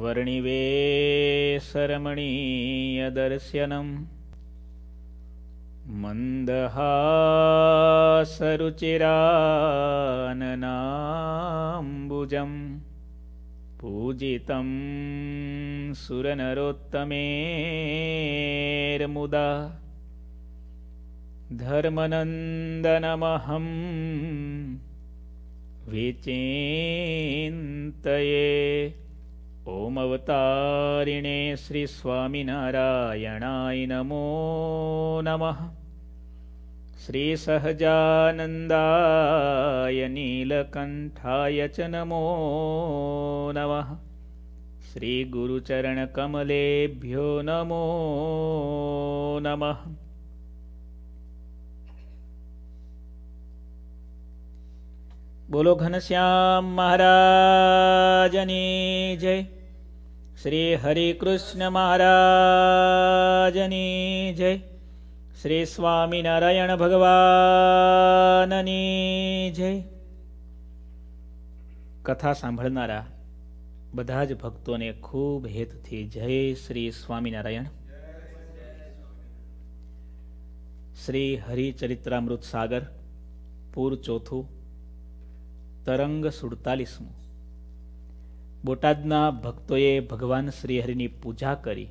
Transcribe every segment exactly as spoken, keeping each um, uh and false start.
वर्णिवेशरमणीयदर्शनं मंदहासरुचिराननाम्बुजं पूजितं सुरनरोत्तमेर्मुदा धर्मनन्दनमहं विचिन्तये ओम अवतारिणे श्री स्वामिनारायणाय नमो नमः। श्री सहजानन्दाय नीलकंठाय च नमो नमः। श्री गुरुचरण कमलेभ्यो नमो नमः। बोलो घनश्याम महाराजनी जय। श्री हरिकृष्ण महाराजनी जय। श्री स्वामीनारायण भगवाननी जय। कथा सांभळनारा बधा ज भक्तोने खूब हेतथी जय श्री स्वामीनारायण। श्री हरिचरित्रामृत सागर पूर चौथु तरंग सुड़तालीसमु। बोटादना भक्तोए भगवान श्रीहरिनी पूजा करी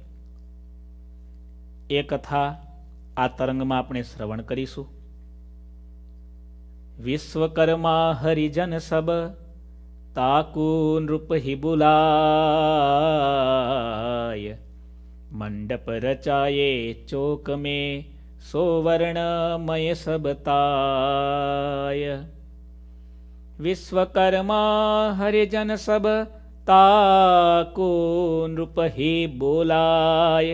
ए कथा आ तरंग में आपणे श्रवण करीशु। विश्वकर्मा हरिजन सब ताकू नृप हि बुलाय, मंडप रचाये चौक में सोवर्णमय सबताय। विश्वकर्मा हरिजन सब ताको नृप ही बोलाय,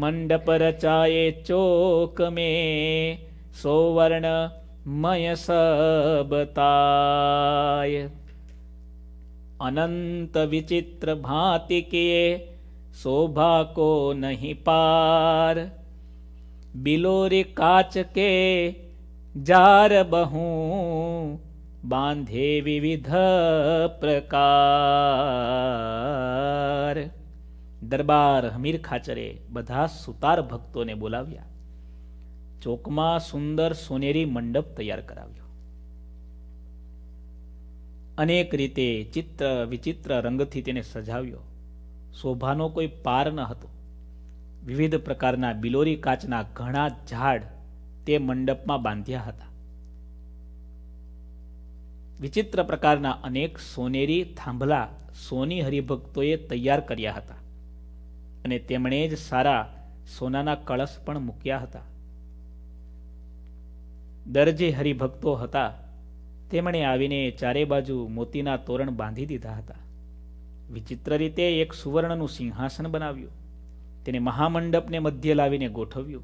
मंडप रचाये चौक में सोवर्ण मय सबताय। अनंत विचित्र भांति किए शोभा को नहीं पार, बिलोरी काच के जार बहू बांधे विविध प्रकार। दरबार हमीर खाचरे बधा सुतार भक्तों ने बोलाव्या, चोकमा सुंदर सोनेरी मंडप तैयार कराव्यो। अनेक रीते चित्र विचित्र रंगथी तेने सजाव्यो। शोभानो कोई पार न हतो। विविध प्रकारना बिलोरी काचना घणा झाड़ ते मंडपमा बांध्या हता। विचित्र प्रकारना अनेक सोनेरी थांभला सोनी हरिभक्तोए तैयार कर्या हता अने तेमणे ज सारा सोनाना कलश पण मूक्या हता। दर्जे हरिभक्तो हता तेमणे आवीने चारे बाजू मोतीना तोरण बांधी दीधा हता। विचित्र रीते एक सुवर्णनु सिंहासन बनाव्यु, तेने महामंडपने मध्य लावीने गोठव्यु।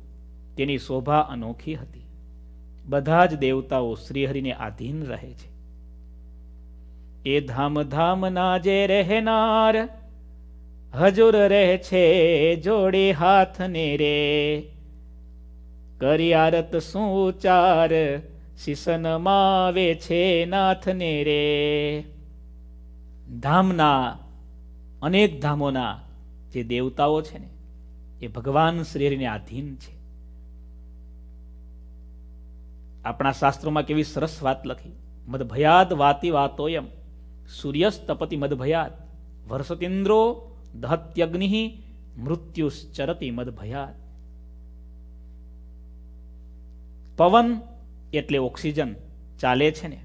तेनी शोभा अनोखी हती। बधा ज देवताओ श्रीहरिने आधीन रहे छे। ए धाम धाम नाजे रहनार हजूर रहे छे जोड़े हाथ ने रे, करियारत सुचार सिसन मावे छे नाथ ने रे। धामना अनेक धामोना जे देवताओ छे ने ए भगवान श्रीहरिने आधीन छे। अपना शास्त्रों में केवी सरस वात लखी, मदभयाद वाती वातोयम सूर्यस्तपति मदभयात्, वर्षतीन्द्रो दहत्यग्निः मृत्युश्चरति मदभयात्। पवन एटले ऑक्सीजन चाले छे ने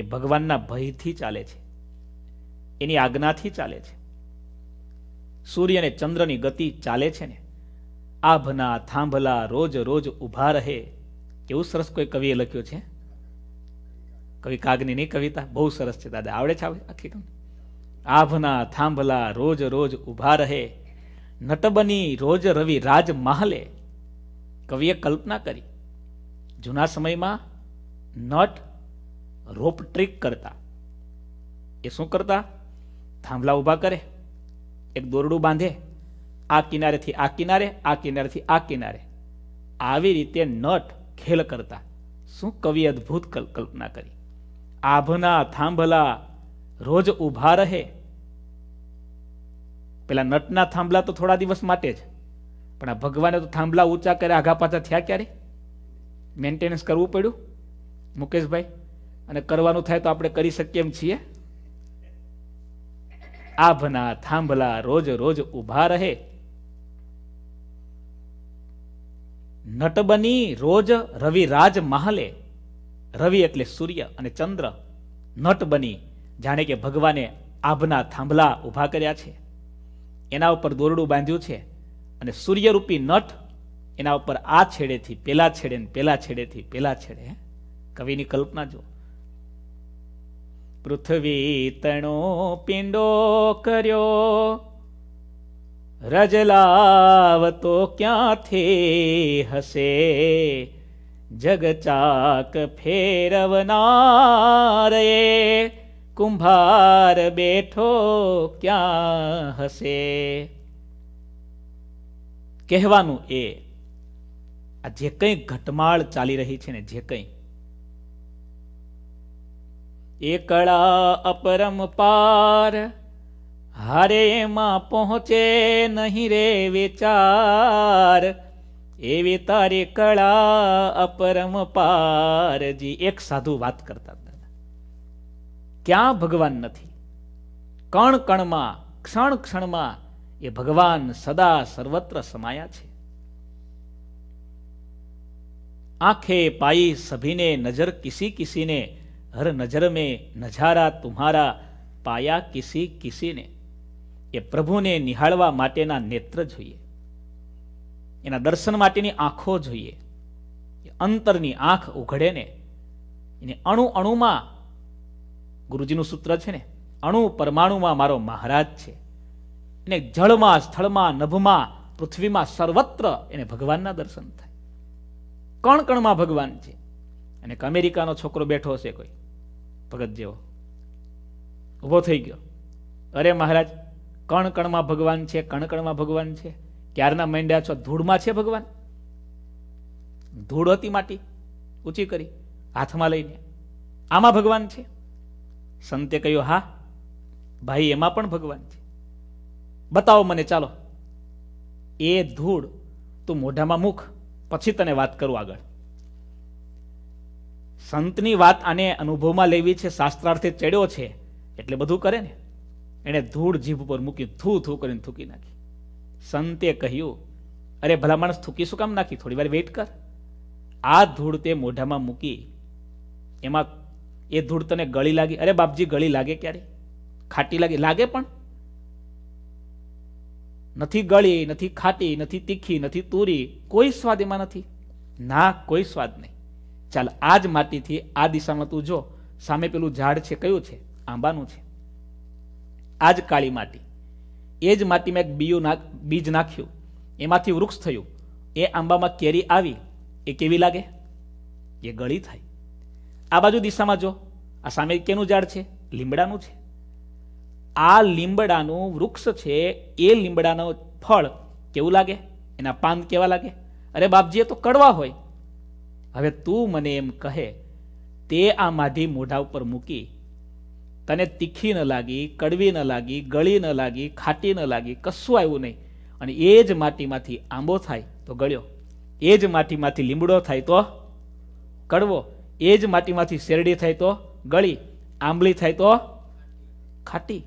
ए भगवानना भयथी चाले छे, एनी आज्ञाथी चाले छे। सूर्य ने चंद्रनी गति चाले छे ने। आभना थांभला रोज रोज उभा रहे, केवुं सरस कोई कविए लख्युं छे। कवि कागनी नी कविता बहु सरस छे। दादा आवड़े छे आखी तमने? आभना थांभला रोज रोज उभा रहे, नटबनी रोज रवि राज महले। कविए कल्पना करी जूना समय में नट रोप ट्रीक करता। ए शू करता? थांभला उभा करे, एक दोरडू बांधे, आ किनारे थी आ किनारे, आ किनारे थी आ किनारे, आवी रीते नट खेल करता। शू कविए अद्भुत कल, कल्पना करी। आभना थांभला रोज उभा रहे, પેલા નટના થાંભલા તો થોડા દિવસ માટે જ, પણ આ ભગવાને તો થાંભલા ઊંચા કર્યા આઘા પાછા થયા ક્યારે? મેન્ટેનન્સ કરવું પડ્યું મુકેશભાઈ, અને કરવાનું થાય તો આપણે કરી શકીએ એમ છીએ? આ ભના થાંભલા રોજ રોજ ઊભા રહે, નટ બની રોજ રવિ રાજ મહાલે. રવિ એટલે સૂર્ય અને ચંદ્ર નટ બની, જાણે કે ભગવાને આભના થાંભલા ઊભા કર્યા છે, એના ઉપર દોરડું બાંધ્યું છે, અને સૂર્યરૂપી નટ એના ઉપર આ છેડેથી પેલા છેડે ને પેલા છેડેથી પેલા છેડે. કવિની કલ્પના જો. પૃથ્વી તણો પિંડો કર્યો રજલાવ તો ક્યાંથી હશે, જગચાક ફેરવનાર એ કુંભાર બેઠો ક્યાં હશે. કહેવાનું એ, આ જે કંઈ ઘટમાળ ચાલી રહી છે ને, જે કંઈ એ કળા અપરમ પાર, હારે એમાં પહોંચે નહીં રે વિચાર, એવી તારી કળા અપરમ પારજી. એક સાધુ વાત કરતા, ક્યાં ભગવાન નથી? કણ કણમાં ક્ષણ ક્ષણમાં એ ભગવાન સદા સર્વત્ર સમાયા છે. આંખે પાઈ સભીને નજર કિસી કિસીને, હર નજર મેં નજારા તુમ્હારા પાયા કિસી કિસીને. એ પ્રભુને નિહાળવા માટેના નેત્ર જોઈએ, એના દર્શન માટેની આંખો જોઈએ, અંતરની આંખ ઉઘડે ને એને અણુ અણુમાં. ગુરુજીનું સૂત્ર છે ને, અણુ પરમાણુમાં મારો મહારાજ છે, એને જળમાં સ્થળમાં નભમાં પૃથ્વીમાં સર્વત્ર એને ભગવાનના દર્શન થાય. કણ કણમાં ભગવાન છે. અને અમેરિકાનો છોકરો બેઠો હશે કોઈ ભગત જેવો, ઊભો થઈ ગયો, અરે મહારાજ કણ કણમાં ભગવાન છે, કણ કણમાં ભગવાન છે. ક્યારના માંડ્યા છો? ધૂળમાં છે ભગવાન. ધૂળ હતી માટી ઊંચી કરી હાથમાં લઈને, આમાં ભગવાન છે. સંતે કહ્યું, હા ભાઈ એમાં પણ ભગવાન છે, બતાવો મને. ચાલો એ ધૂળ તું મોઢામાં મૂક, પછી તને વાત કરું આગળ. સંતની વાત આને અનુભવમાં લેવી છે, શાસ્ત્રાર્થે ચડ્યો છે એટલે બધું કરે ને. એણે ધૂળ જીભ પર મૂકી, થૂ થૂ કરીને થૂકી નાખી. સંતે કહ્યું, અરે ભલા માણસ થૂકી શું કામ નાખી, થોડી વાર વેઇટ કર. આ ધૂળ તે મોઢામાં મૂકી, એમાં એ ધૂળ તને ગળી લાગી? અરે બાપજી ગળી લાગે ક્યારે? ખાટી લાગે? લાગે પણ નથી, ગળી નથી, ખાટી નથી, તીખી નથી, તૂરી, કોઈ સ્વાદ એમાં નથી. ના, કોઈ સ્વાદ નહીં. ચાલ આ જ માટીથી આ દિશામાં તું જો, સામે પેલું ઝાડ છે, કયું છે? આંબાનું છે. આ જ કાળી માટી, એ જ માટીમાં એક બીયું નાખ બીજ નાખ્યું, એમાંથી વૃક્ષ થયું, એ આંબામાં કેરી આવી, એ કેવી લાગે? એ ગળી થાય. આ બાજુ દિશામાં જો, આ સામે કેનું ઝાડ છે? લીમડાનું છે. આ લીમડાનું વૃક્ષ છે, એ લીમડાનો ફળ કેવું લાગે? એના પાન કેવા લાગે? અરે બાપજી એ તો કડવા હોય. હવે તું મને એમ કહે, તે આ માઢી મોઢા ઉપર મૂકી, તને તીખી ન લાગી, કડવી ન લાગી, ગળી ન લાગી, ખાટી ન લાગી, કશું આવ્યું નહીં, અને એ જ માટીમાંથી આંબો થાય તો ગળ્યો, એ જ માટીમાંથી લીમડો થાય તો કડવો, એ જ માટીમાંથી શેરડી થાય તો ગળી, આંબલી થાય તો ખાટી.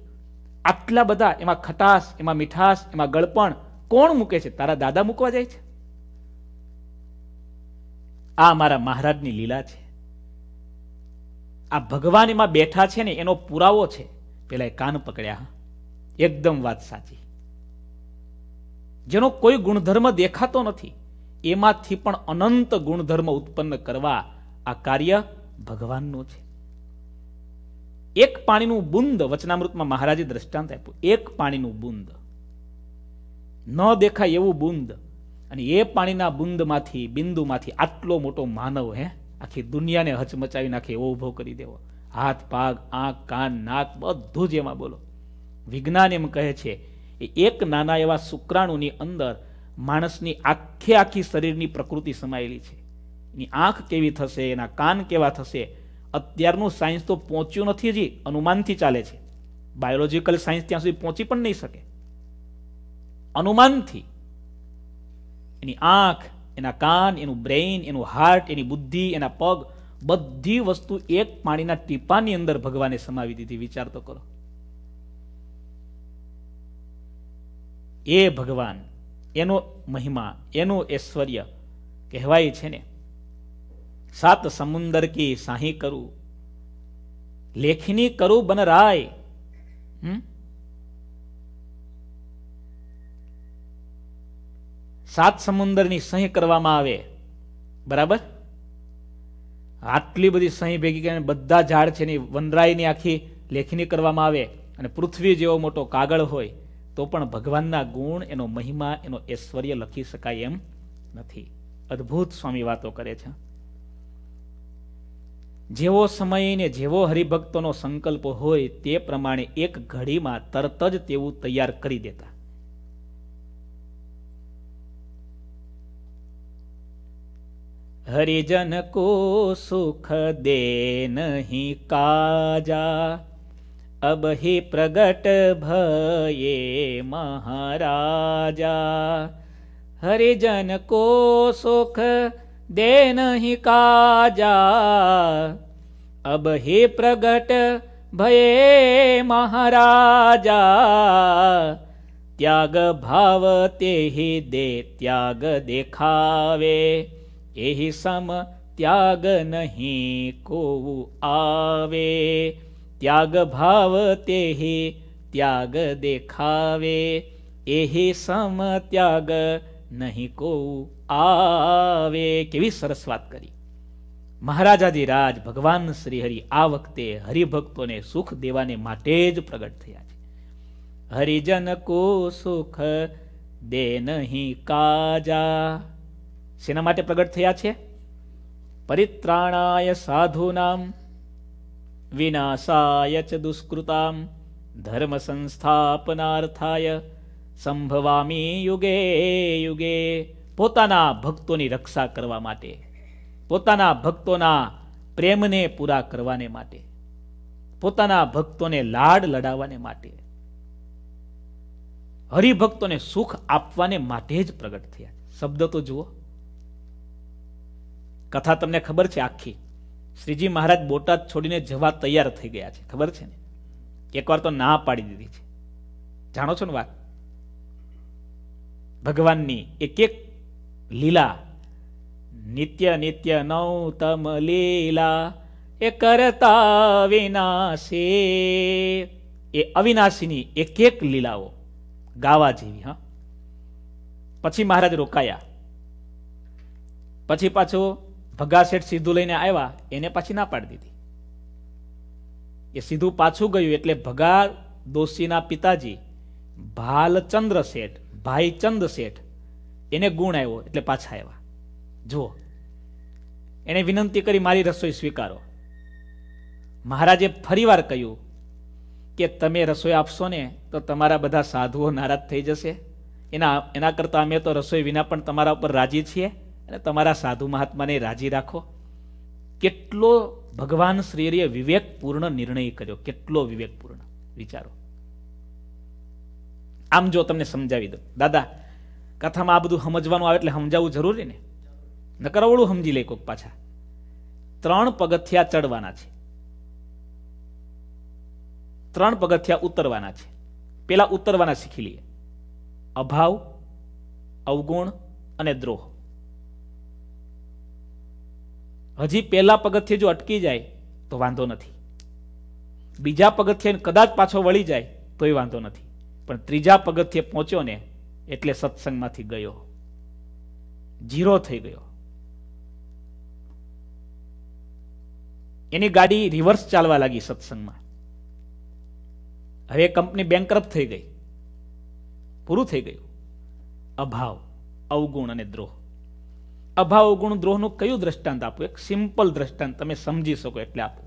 આટલા બધા એમાં ખટાશ, એમાં મીઠાશ, એમાં ગળપણ કોણ મૂકે છે? તારા દાદા મૂકવા જાય છે. આ મારા મહારાજની લીલા છે. આ ભગવાન એમાં બેઠા છે ને, એનો પુરાવો છે. પેલા એ કાન પકડ્યા, એકદમ વાત સાચી. જેનો કોઈ ગુણધર્મ દેખાતો નથી, એમાંથી પણ અનંત ગુણધર્મ ઉત્પન્ન કરવા આ કાર્ય ભગવાનનું છે. એક પાણીનું બુંદ, વચનામૃતમાં મહારાજે દ્રષ્ટાંત આપ્યું, એક પાણીનું બુંદ, ન દેખાય એવું બુંદ, અને એ પાણીના બુંદમાંથી બિંદુમાંથી આટલો મોટો માનવ, હે, આખી દુનિયાને હચમચાવી નાખે એવો ઊભો કરી દેવો. હાથ, પાગ, આંખ, કાન, નાક બધું જ એમાં. બોલો, વિજ્ઞાન એમ કહે છે એ એક નાના એવા શુક્રાણુની અંદર માણસની આખે આખી શરીરની પ્રકૃતિ સમાયેલી છે. એની આંખ કેવી થશે, એના કાન કેવા થશે, અત્યારનું સાયન્સ તો પહોંચ્યું નથી, હજી અનુમાનથી ચાલે છે. બાયોલોજીકલ સાયન્સ ત્યાં સુધી પહોંચી પણ નહીં શકે. अनुमानथी एनी आँख एना कान एनु ब्रेन एनु हार्ट एनी बुद्धि एना पग बधी वस्तु एक पाणीना टीपानी अंदर भगवाने समावी दीधी। विचार तो करो, ए भगवान एनो महिमा एनु ऐश्वर्य कहवाय छे ने। सात समुंदर की साही करू लेखनी करू बन राय। हम्म सात समुंदर नी सही करवामां आवे, बराबर। आटली बधी सही भेगी करीने बधा झाड़ छे नी वनराई नी आखी लेखनी करवामां आवे अने पृथ्वी जेवो मोटो कागळ होय तो पण भगवानना गुण एनो महिमा एनो ऐश्वर्य लखी शकाय एम नथी। अद्भुत स्वामी वातो करे छे। जेवो समय ने जेवो हरिभक्तोनो संकल्प होय ते प्रमाणे एक घडीमां तरत ज तेवुं तैयार करी देता। हरिजन को सुख दे नहीं काजा, अब ही प्रगट भये महाराजा। हरिजन को सुख दे नहीं काजा, अब ही प्रगट भये महाराजा। त्याग भाव ते ही दे त्याग देखावे, एही सम त्याग नहीं को आवे। त्याग भाव ते ही त्याग देखावे, एही सम त्याग नहीं को आवे। केवी सरस वात करी। महाराजाधिराज भगवान श्रीहरि आ वखते हरिभक्तों ने सुख देवाने माटे ज प्रगट थया छे। हरिजन को सुख दे नहीं काजा सेना माटे प्रगट थया छे? परित्राणाय साधूनां विनाशाय च दुष्कृतां धर्म संस्थापनार्थाय संभवामी युगे युगे। पोताना भक्तोनी रक्षा करवा माटे, पोताना भक्तोना प्रेमने पूरा करवाने माटे, पोताना भक्तोने लाड लडावाने माटे, हरिभक्तोने सुख आपवाने माटे ज प्रगट थया। शब्द तो जुओ। कथा तमने खबर छे आखी। श्रीजी महाराज बोटाद छोड़ीने जवा तैयार थई गया छे, खबर छे ने। एकवार तो ना पाड़ी दीधी छे। जाणो छो ने वात। भगवाननी एक एक लीला नित्य नित्य नौतम लीला ए करता विनाशे। ए अविनाशीनी एक एक लीलाओ गावा जेवी। हाँ पछी महाराज रोकाया, पछी पाछो भगा सेठ सीधू लईने आव्या एने पाछी ना पाड़ी दीधी। ए सीधू पाछू गयो एटले भगा दोषीना पिताजी भालचंद्र सेठ भाईचंद सेठ एने गुण आव्यो एटले पाछा आव्या। जुओ एने विनंती करी मारी रसोई स्वीकारो। महाराजे फरीवार कह्युं के तमे रसोई आपशो ने तो तमारा बधा साधुओ नाराज थई जशे। एना एना करता अमे तो रसोई विना पण तमारा उपर राजी छीए। तमारा साधु महात्मा ने राजी राखो। केटलो भगवान श्रीहरिए विवेकपूर्ण निर्णय कर्यो, केटलो विवेकपूर्ण। विचारो। आम जो तमने समजावी दो दादा कथा में आ बधु समजवानुं आवे एटले समजाववुं जरूरी ने, नकर अवळुं समजी ले कोक पाछा। त्रण पगथिया चढ़वाना छे, त्रण पगथिया उतरवाना छे। पेला उतरवाना शीखी लीए। अभाव, अवगुण अने द्रोह। हजी पहला पगथिये जो अटकी जाए तो वांधो नथी, बीजा पगथिये कदाच पाछो वळी जाए तोय वांधो नथी, पण त्रीजा पगथिये पहोंच्यो ने एटले सत्संगमांथी गयो, जीरो थई गयो। एनी गाड़ी रिवर्स चालवा लागी सत्संगमां। हवे कंपनी बेंकरप्ट थई गई, पूरुं थई गयुं। अभाव, अवगुण अने द्रोह। अभाव, गुण, द्रोह नु क्यू दृष्टांत आपू? एक सिंपल दृष्टांत तमे समझी सको एटले आपू।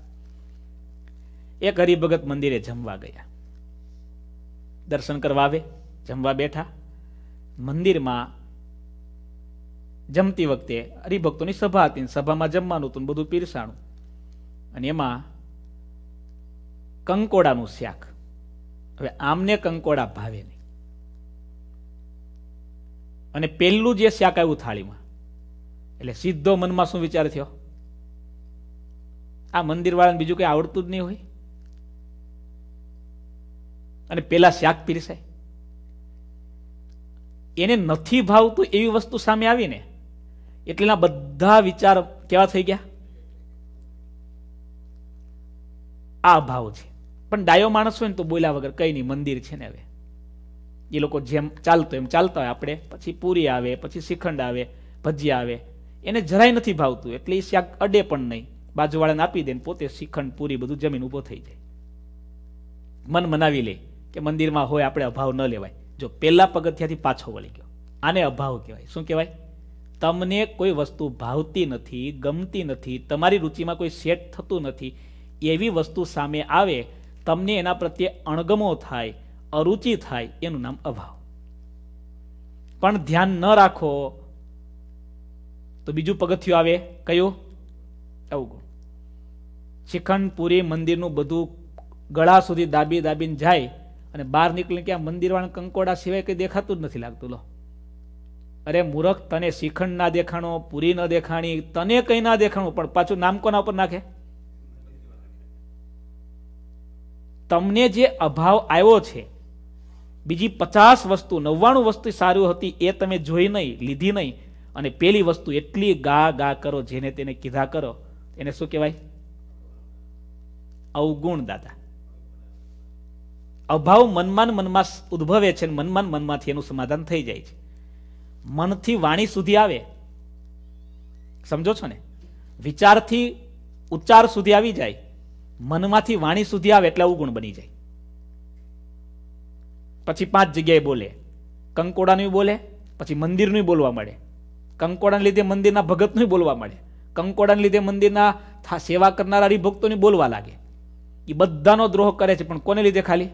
एक हरिभगत मंदिरे जमवा गया, दर्शन करवा आवे, जमवा बैठा। मंदिर में जमती वखते हरिभक्तोनी सभा हती, सभा में जमवानुं हतुं, बधुं पीरसाणुं, अने एमां कंकोड़ानुं शाक। हवे आमने कंकोड़ा भावे नहीं, અને પહેલું જે શાક આવ્યું થાળીમાં એટલે સીધો મનમાં શું વિચાર થયો? આ મંદિરવાળાને બીજું કંઈ આવડતું જ નહીં હોય અને પેલા શાક પીરસાય, એને નથી ભાવતું એવી વસ્તુ સામે આવીને એટલેના બધા વિચાર કેવા થઈ ગયા? આ ભાવ છે. પણ ડાયો માણસ હોય ને તો બોલ્યા વગર કંઈ નહીં, મંદિર છે ને હવે એ લોકો જેમ ચાલતો એમ ચાલતા હોય, આપણે પછી પૂરી આવે, પછી શ્રીખંડ આવે, ભજીયા આવે, એને જરાય નથી ભાવતું એટલે એ શાક અડે પણ નહીં, બાજુવાળાને આપી દે ને પોતે શ્રીખંડ પૂરી બધું જમીન ઊભો થઈ જાય. મન મનાવી લે કે મંદિરમાં હોય આપણે અભાવ ન લેવાય. જો પહેલા પગથિયાથી પાછો વળી ગયો, આને અભાવ કહેવાય. શું કહેવાય? તમને કોઈ વસ્તુ ભાવતી નથી, ગમતી નથી, તમારી રુચિમાં કોઈ સેટ થતું નથી, એવી વસ્તુ સામે આવે તમને એના પ્રત્યે અણગમો થાય, અરુચિ થાય, એનું નામ અભાવ. પણ ધ્યાન ન રાખો તો બીજું પગથિયું આવે, કયું? અવગુણ. શ્રીખંડ પૂરી મંદિરનું બધું ગળા સુધી દાબી દાબીને જાય અને બહાર નીકળીને કે આ મંદિરવાળા કંકોડા સિવાય કંઈ દેખાતું જ નથી લાગતું. લો અરે મૂરખ, તને શ્રીખંડ ના દેખાણો, પૂરી ન દેખાણી, તને કંઈ ના દેખાણું, પણ પાછું નામ કોના ઉપર નાખે? તમને જે અભાવ આવ્યો છે, બીજી પચાસ વસ્તુ નવ્વાણું વસ્તુ સારું હતી એ તમે જોઈ નહીં, લીધી નહીં, અને પેલી વસ્તુ એટલી ગા ગા કરો, જેને તેને કીધા કરો, એને શું કહેવાય? અવગુણ. દાદા, અભાવ મનમાન મનમાં ઉદ્ભવે છે, મનમાન મનમાંથી એનું સમાધાન થઈ જાય છે, મનથી વાણી સુધી આવે, સમજો છો ને, વિચારથી ઉચ્ચાર સુધી આવી જાય, મનમાંથી વાણી સુધી આવે એટલે અવગુણ બની જાય. પછી પાંચ જગ્યાએ બોલે, કંકોડાનું બોલે, પછી મંદિરનું બોલવા મળે, કંકોડાને લીધે મંદિરના ભગતનું બોલવા મળે, કંકોડાને લીધે મંદિરના સેવા કરનારા હરિભક્તોને બોલવા લાગે. એ બધાનો દ્રોહ કરે છે, પણ કોને લીધે? ખાલી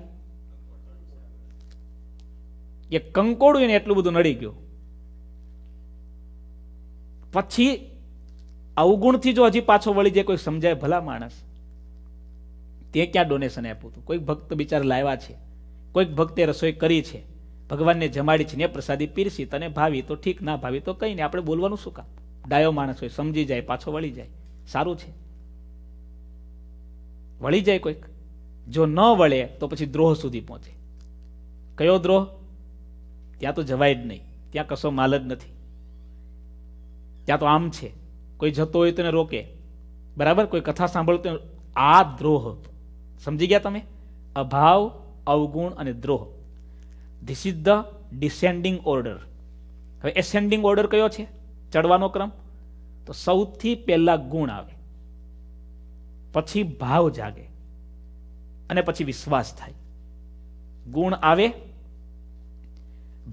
એ કંકોડું એને એટલું બધું નડી ગયું. પછી અવગુણથી જો હજી પાછો વળી જાય, કોઈ સમજાય ભલા માણસ? તે ક્યાં ડોનેશન આપ્યું હતું? કોઈક ભક્ત બિચાર લાવ્યા છે, કોઈક ભક્તે રસોઈ કરી છે, ભગવાનને જમાડી છે ને પ્રસાદી પીરસી, તને ભાવી તો ઠીક, ના ભાવી તો કંઈ નહીં, આપણે બોલવાનું શું કામ? ડાયો માણસ હોય, સમજી જાય, પાછો વળી જાય. સારું છે, વળી જાય કોઈક, જો ન વળે તો પછી દ્રોહ સુધી પહોંચે. કયો દ્રોહ? ત્યાં તો જવાય જ નહીં, ત્યાં કશો માલ જ નથી, ત્યાં તો આમ છે, કોઈ જતો હોય તેને રોકે, બરાબર, કોઈ કથા સાંભળતો. આ દ્રોહ હતો. સમજી ગયા તમે? અભાવ, અવગુણ અને દ્રોહ. This is the descending order. હવે એસેન્ડિંગ ઓર્ડર કયો છે? ચડવાનો ક્રમ. તો સૌથી પહેલા ગુણ આવે, પછી ભાવ જાગે, અને પછી વિશ્વાસ થાય. ગુણ આવે.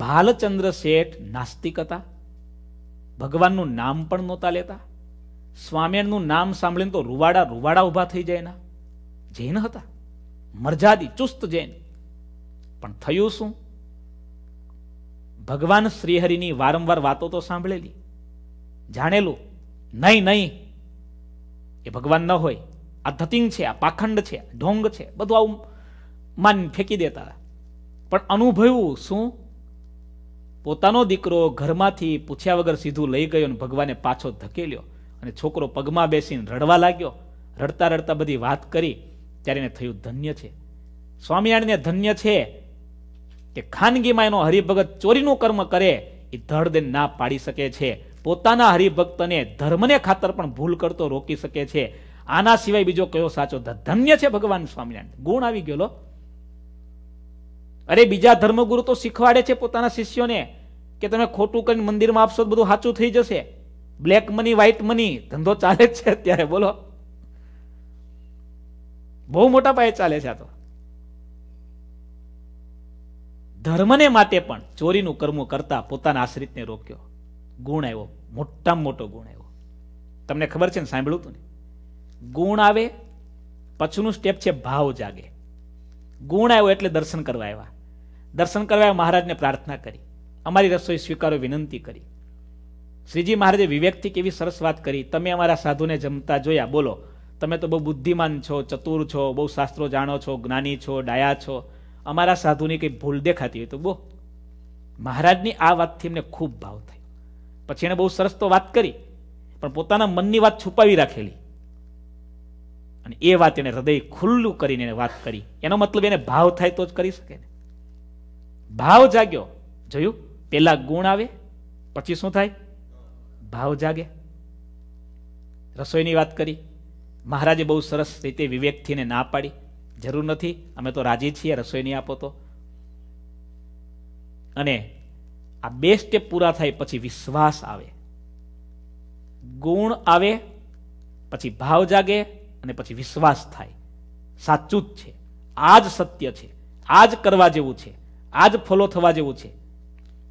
ભાલચંદ્ર શેઠ નાસ્તિક હતા, ભગવાનનું નામ પણ નહોતા લેતા, સ્વામિનારાયણનું નામ સાંભળીને તો રૂવાડા રૂવાડા ઊભા થઈ જાય. ના, જૈન હતા, મરજાદી ચુસ્ત જૈન, પણ થયું શું? ભગવાન શ્રીહરિની વારંવાર વાતો તો સાંભળેલી, જાણેલું, નહીં નહીં એ ભગવાન ન હોય, આ ધતિંગ છે, આ પાખંડ છે, ઢોંગ છે, બધું આવું માન ફેંકી દેતા. પણ અનુભવ્યું શું? પોતાનો દીકરો ઘરમાંથી પૂછ્યા વગર સીધું લઈ ગયો અને ભગવાને પાછો ધકેલ્યો, અને છોકરો પગમાં બેસીને રડવા લાગ્યો. રડતા રડતા બધી વાત કરી, ત્યારે એને થયું ધન્ય છે સ્વામિનારાયણને, ધન્ય છે કે ખાનગીમાં એનો હરિભગત ચોરીનું કર્મ કરે એ ધડ દેન ના પાડી શકે છે, પોતાના હરિભક્તને ધર્મને ખાતર પણ ભૂલ કરતો રોકી શકે છે. આના સિવાય બીજો કયો સાચો? ધન્ય છે ભગવાન સ્વામિનારાયણ. ગુણ આવી ગયો. લો અરે, બીજા ધર્મગુરુ તો શીખવાડે છે પોતાના શિષ્યોને કે તમે ખોટું કરીને મંદિરમાં આપશો બધું સાચું થઈ જશે, બ્લેક મની, વ્હાઈટ મની ધંધો ચાલે છે અત્યારે, બોલો, બહુ મોટા પાયે ચાલે છે. આ તો ધર્મને માટે પણ ચોરીનું કર્મ કરતા પોતાના આશ્રિતને રોક્યો. ગુણ આવ્યો, મોટામાં મોટો ગુણ આવ્યો. તમને ખબર છે ને, સાંભળ્યું હતું ને? ગુણ આવે, પછીનું સ્ટેપ છે ભાવ જાગે. ગુણ આવ્યો એટલે દર્શન કરવા આવ્યા. દર્શન કરવા આવ્યા, મહારાજને પ્રાર્થના કરી, અમારી રસોઈ સ્વીકારો, વિનંતી કરી. શ્રીજી મહારાજે વિવેકથી કેવી સરસ વાત કરી, તમે અમારા સાધુને જમતા જોયા, બોલો તમે તો બહુ બુદ્ધિમાન છો, ચતુર છો, બહુ શાસ્ત્રો જાણો છો, જ્ઞાની છો, ડાયા છો, અમારા સાધુની કંઈ ભૂલ દેખાતી હોય તો બો મહારાજની આ વાતથી એમને ખૂબ ભાવ થયો. પછી એને બહુ સરસ તો વાત કરી પણ પોતાના મનની વાત છુપાવી રાખેલી અને એ વાત એને હૃદય ખુલ્લું કરીને એને વાત કરી. એનો મતલબ એને ભાવ થાય તો જ કરી શકે ને. ભાવ જાગ્યો. જોયું, પેલા ગુણ આવે પછી શું થાય? ભાવ જાગે. રસોઈની વાત કરી. મહારાજે બહુ સરસ રીતે વિવેકથી ને ના પાડી, જરૂર નથી, અમે તો રાજી છીએ, રસોઈ નહીં આપો તો. અને આ બે સ્ટેપ પૂરા થાય પછી વિશ્વાસ આવે, ગુણ આવે, પછી ભાવ જાગે અને પછી વિશ્વાસ થાય સાચું જ છે, આ જ સત્ય છે, આ જ કરવા જેવું છે, આ જ ફોલો થવા જેવું છે.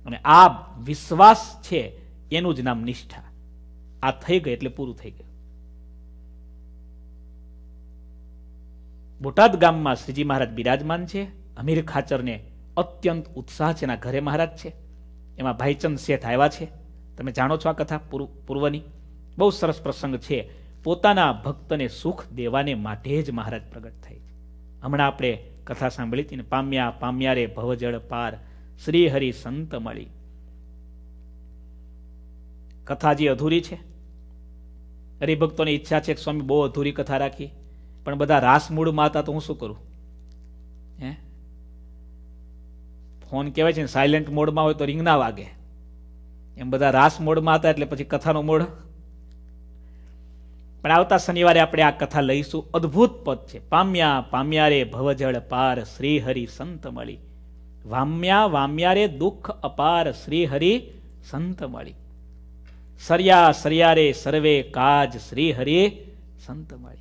અને આ વિશ્વાસ છે એનું જ નામ નિષ્ઠા. આ થઈ ગઈ એટલે પૂરું થઈ ગયું. બોટાદ ગામમાં શ્રીજી મહારાજ બિરાજમાન છે. અમીર ખાચરને અત્યંત ઉત્સાહ છે, એના ઘરે મહારાજ છે. એમાં ભાઈચંદ શેઠ આવ્યા છે, તમે જાણો છો આ કથા પૂર્વની. બહુ સરસ પ્રસંગ છે. પોતાના ભક્તને સુખ દેવાને માટે જ મહારાજ પ્રગટ થાય છે. હમણાં આપણે કથા સાંભળી હતી ને, પામ્યા પામ્યા રે ભવજળ પાર, શ્રી હરિ સંત મળી. કથાજી અધૂરી છે. હરિભક્તોની ઈચ્છા છે કે સ્વામી બહુ અધૂરી કથા રાખી, પણ બધા રાસ મૂળમાં હતા તો હું શું કરું? હે, ફોન કહેવાય છે ને, સાયલેન્ટ મોડમાં હોય તો રીંગ ના વાગે. એમ બધા રાસ મોડમાં હતા એટલે પછી કથાનો મોડ. પણ આવતા શનિવારે આપણે આ કથા લઈશું. અદ્ભુત પદ છે, પામ્યા પામ્યા રે ભવજળ પાર, શ્રી હરિ સંત મળી. વામ્યા વામ્યા રે દુઃખ અપાર, શ્રી હરિ સંત મળી. સર્યા સર્યા રે સર્વે કાજ, શ્રી હરિ સંત મળી.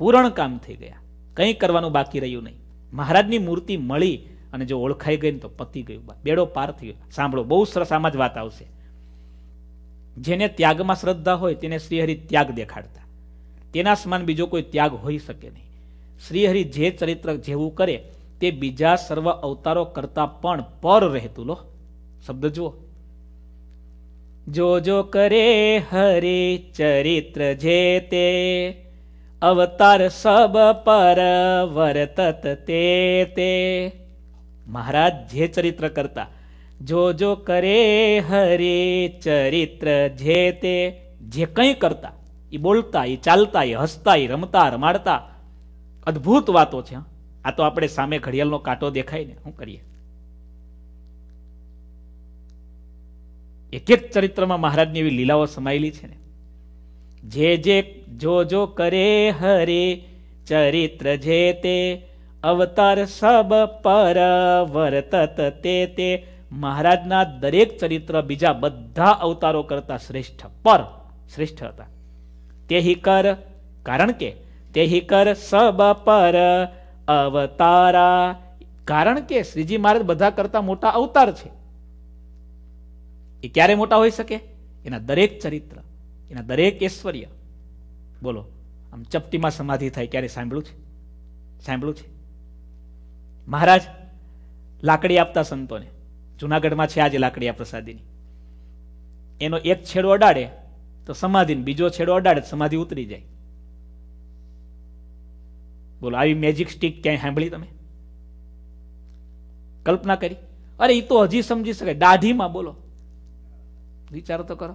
પૂર્ણ કામ થઈ ગયા, કંઈ કરવાનું બાકી રહ્યું નહીં. મહારાજની મૂર્તિ મળી અને જો ઓળખાઈ ગઈ ને તો પતી ગયું, બેડો પાર થઈ ગયો. સાંભળો, બહુ સરસ આમાં જ વાત આવશે. જેને ત્યાગમાં શ્રદ્ધા હોય તેને શ્રીહરિ ત્યાગ દેખાડતા, તેના સમાન બીજો કોઈ ત્યાગ હોઈ શકે નહીં. શ્રીહરિ જે ચરિત્ર જેવું કરે તે બીજા સર્વ અવતારો કરતા પણ પર રહેતું. લો શબ્દ જુઓ, જો જો કરે હરિ ચરિત્ર જે તે, અવતાર સબ પર વર્તત તે તે. મહારાજ જે ચરિત્ર કરતા, જો જો કરે હરે ચરિત્ર જે તે, જે કંઈ કરતા, એ બોલતા, એ ચાલતા, એ હસતા, એ રમતા રમાડતા. અદ્ભુત વાતો છે. આ તો આપણે સામે ઘડિયાળનો કાંટો દેખાય ને, શું કરીએ? એક એક ચરિત્રમાં મહારાજની એવી લીલાઓ સમાયેલી છે ને. જે જે જો જો કરે હરે ચરિત્ર જે તે, અવતાર સબ પર વર્તત તે તે. મહારાજના દરેક ચરિત્ર બીજા બધા અવતારો કરતા શ્રેષ્ઠ પર શ્રેષ્ઠ હતા. તે હિ કર, કારણ કે તે હિ કર સબ પર અવતારા, કારણ કે શ્રીજી મહારાજ બધા કરતા મોટા અવતાર છે. એ ક્યારે મોટા હોઈ શકે? એના દરેક ચરિત્ર, એના દરેક ઐશ્વર્ય. બોલો, આમ ચપટીમાં સમાધિ થાય. ક્યારે સાંભળ્યું છે? સાંભળ્યું છે? મહારાજ લાકડી આપતા સંતોને. જુનાગઢમાં છે આજે લાકડી આ પ્રસાદીની. એનો એક છેડો અડાડે તો સમાધિને, બીજો છેડો અડાડે સમાધિ ઉતરી જાય. બોલો, આવી મેજિક સ્ટીક ક્યાંય સાંભળી તમે? કલ્પના કરી? અરે એ તો હજી સમજી શકાય, દાઢીમાં. બોલો, વિચારો તો કરો.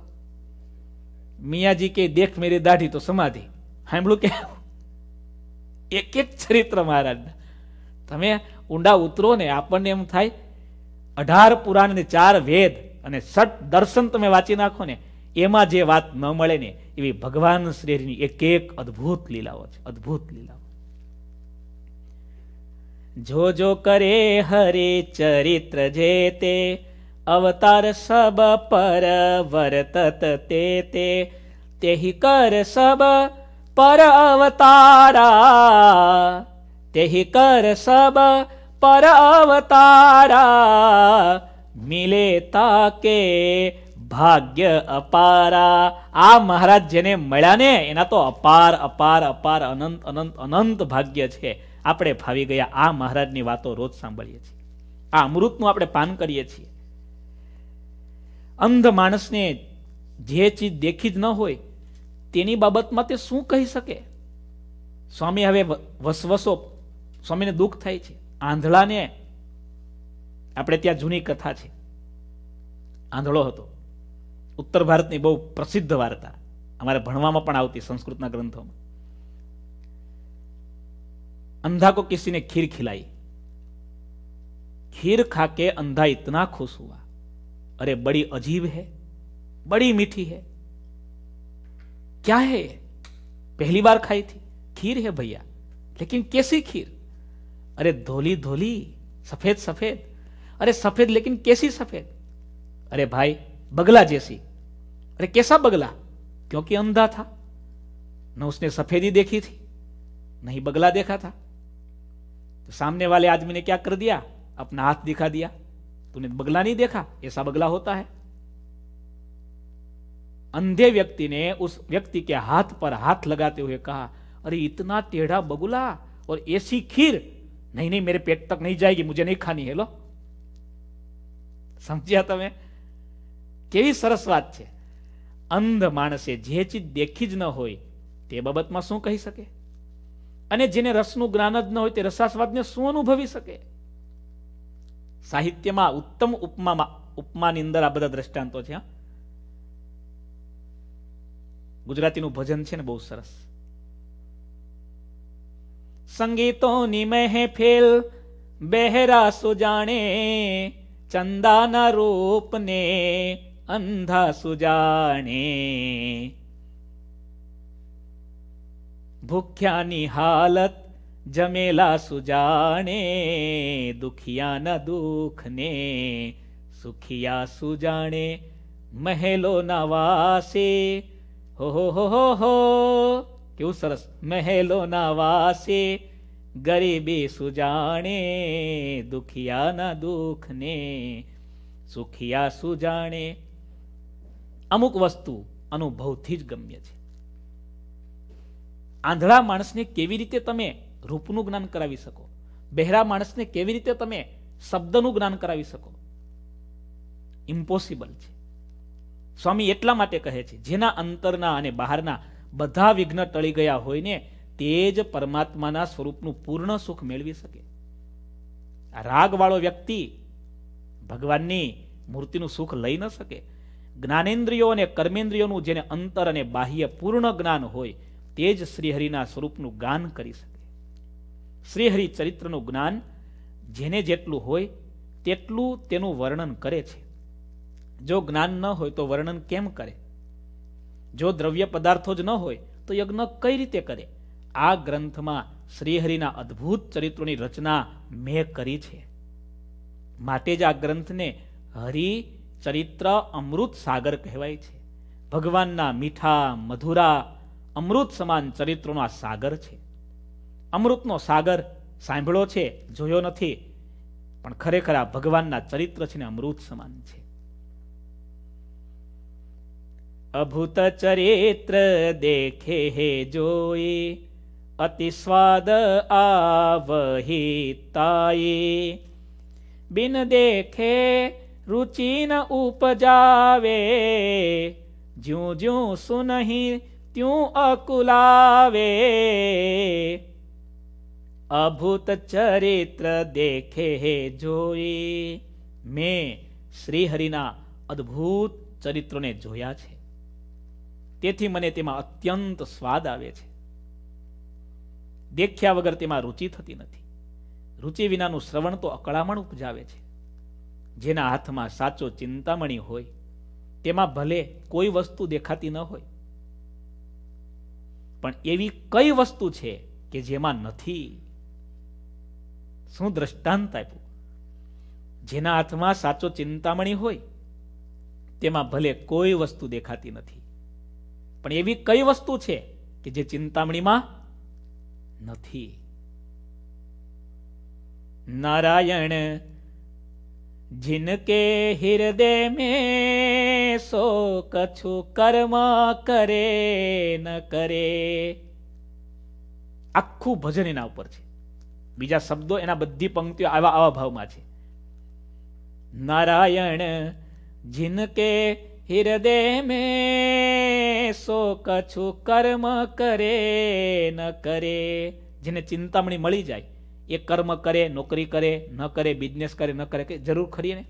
મિયાજી કે દેખ મેરી દાઢી તો સમાધિ. સાંભળ્યું કે? એક એક ચરિત્ર મહારાજના. તમે ઊંડા ઉતરો ને આપણને એમ થાય, અઢાર પુરાણ ને ચાર વેદ અને સઠ દર્શન તમે વાંચી નાખો ને, એમાં જે વાત ન મળે ને એવી ભગવાન શ્રીની એક એક અદ્ભુત લીલાઓ છે. અદ્ભુત લીલાઓ. જો જો કરે હરે ચરિત્ર જે તે, અવતાર સબ પર વર્તત તે તે, તેહિ કર સબ પર અવતારા, તેહિ કર સબ પર અવતારા, મિલે તાકે ભાગ્ય અપારા. આ મહારાજ જેને મળ્યા ને એના તો અપાર અપાર અપાર અનંત અનંત અનંત ભાગ્ય છે. આપણે ફાવી ગયા. આ મહારાજની વાતો રોજ સાંભળીએ છીએ, આ અમૃતનું આપણે પાન કરીએ છીએ. અંધ માણસને જે ચીજ દેખી જ ન હોય તેની બાબતમાં તે શું કહી શકે? સ્વામી હવે વસવસો, સ્વામીને દુઃખ થાય છે. આંધળાને આપણે ત્યાં જૂની કથા છે, આંધળો હતો, ઉત્તર ભારતની બહુ પ્રસિદ્ધ વાર્તા, અમારે ભણવામાં પણ આવતી સંસ્કૃતના ગ્રંથોમાં. अंधा को किसी ने खीर खिलाई, खीर खाके अंधा इतना खुश हुआ, अरे बड़ी अजीब है, बड़ी मीठी है, क्या है, पहली बार खाई थी, खीर है भैया, लेकिन कैसी खीर, अरे धोली धोली, सफेद सफेद, अरे सफेद लेकिन कैसी सफेद, अरे भाई बगला जैसी, अरे कैसा बगला, क्योंकि अंधा था न, उसने सफेदी देखी थी नहीं बगला देखा था. तो सामने वाले आदमी ने क्या कर दिया, अपना हाथ दिखा दिया, तूने बगला नहीं देखा, ऐसा बगला होता है. अंधे व्यक्ति ने उस व्यक्ति के हाथ पर हाथ लगाते हुए कहा, अरे इतना टेढ़ा बगुला और ऐसी खीर, नहीं नहीं मेरे पेट तक नहीं जाएगी, मुझे नहीं खानी है. लो समझ्या तमे केवी सरस वात छे. अंध माणसे जे चीज देखी ज न होय ते बाबतमां शुं कही सके, अने जेने रसनु ज्ञान ज न होय ते रसास्वादने शुं अनुभवी सके. साहित्यमां उत्तम उपमा उपमानी अंदर आ बधा दृष्टांतो छे. गुजरातीनुं भजन छे ने बहुत सरस. संगीतोनी महफिल बहरा सो जाने, चंदाना रूप ने अंधा सुजाने, भूख्यानी हालत जमेला सुजाने, दुखिया न दुख ने सुखिया सुजाने, महलो नवासे हो हो हो हो हो, क्यों सरस, महलो नवासे गरीबी सुजाने, दुखिया न दुख ने सुखिया सुजाने. अमुक वस्तु अनुभव थी ज गम्य छे. आंधळा माणसने केवी रीते तमे रूपनुं ज्ञान करावी शको, बहेरा माणसने केवी रीते तमे शब्दनुं ज्ञान करावी शको, इम्पोसिबल छे. स्वामी एटला माटे कहे छे, जेना अंतरना अने बहारना बधा विघ्न टळी गया होयने तेज परमात्माना स्वरूपनुं पूर्ण सुख मेळवी शके. आ रागवाळो व्यक्ति भगवाननी मूर्तिनुं सुख लई न शके. ज्ञानेन्द्रियो अने कर्मेन्द्रियोनुं जेने अंतर अने बाह्य पूर्ण ज्ञान होय तेज श्रीहरिना स्वरूपनुं गान करी शके. श्रीहरि चरित्रनुं ज्ञान जेने जेटलुं होय तेटलुं तेनुं वर्णन करे छे. जो ज्ञान न होय तो वर्णन केम करे? जो द्रव्य पदार्थो ज न होय तो यज्ञ कई रीते करे? आ ग्रंथमां श्रीहरिना अद्भुत चरित्रोनी रचना मैं करी छे, माटे ज आ ग्रंथने हरि चरित्र अमृत सागर कहेवाय छे. भगवानना मीठा मधुरा अमृत समान चरित्रों आ सागर छे. अमृतनो सागर सांभळो छे, जोयो नथी, पण खरेखर आ भगवानना चरित्र छे ने अमृत समान छे. अभूत चरित्र देखे हे जोई, अति स्वाद आवहि ताई, बिन देखे रुचि न उपजावे, ज्यों ज्यों सुनहि त्यों अकुलावे. अभूत चरित्र देखे हे जोई, मैं श्रीहरिना अद्भुत चरित्रों ने जोया छे, तेथी मने तेमा अत्यंत स्वाद आवे छे. देख्या वगर तेमा रुचि थती नथी. रुचि विनानु श्रवण तो अकळामण उपजावे छे. जेना हाथमां साचो चिंतामणी होय तेमा भले कोई वस्तु देखाती न होय, पण एवी कई वस्तु छे के जेमां नथी. शुं दृष्टांत आप्युं. जेना हाथमां साचो चिंतामणी होय तेमां भले कोई वस्तु देखाती नथी, पण एवी कई वस्तु छे के जे चिंतामणीमां नथी. नारायण जिनके हृदय में सो कछु कर्म करे न करे. आखू भजन एना उपर छे. बीजा शब्दों एना बधी पंक्तिओ आवा आवा भावमां छे. नारायण जिनके हृदय में सो कछु कर्म करे न करे. जेने चिंतामणी मळी जाय ये कर्म करे, नौकरी करे, न करे, बिजनेस करे, न करे, जरूर खरी है ने?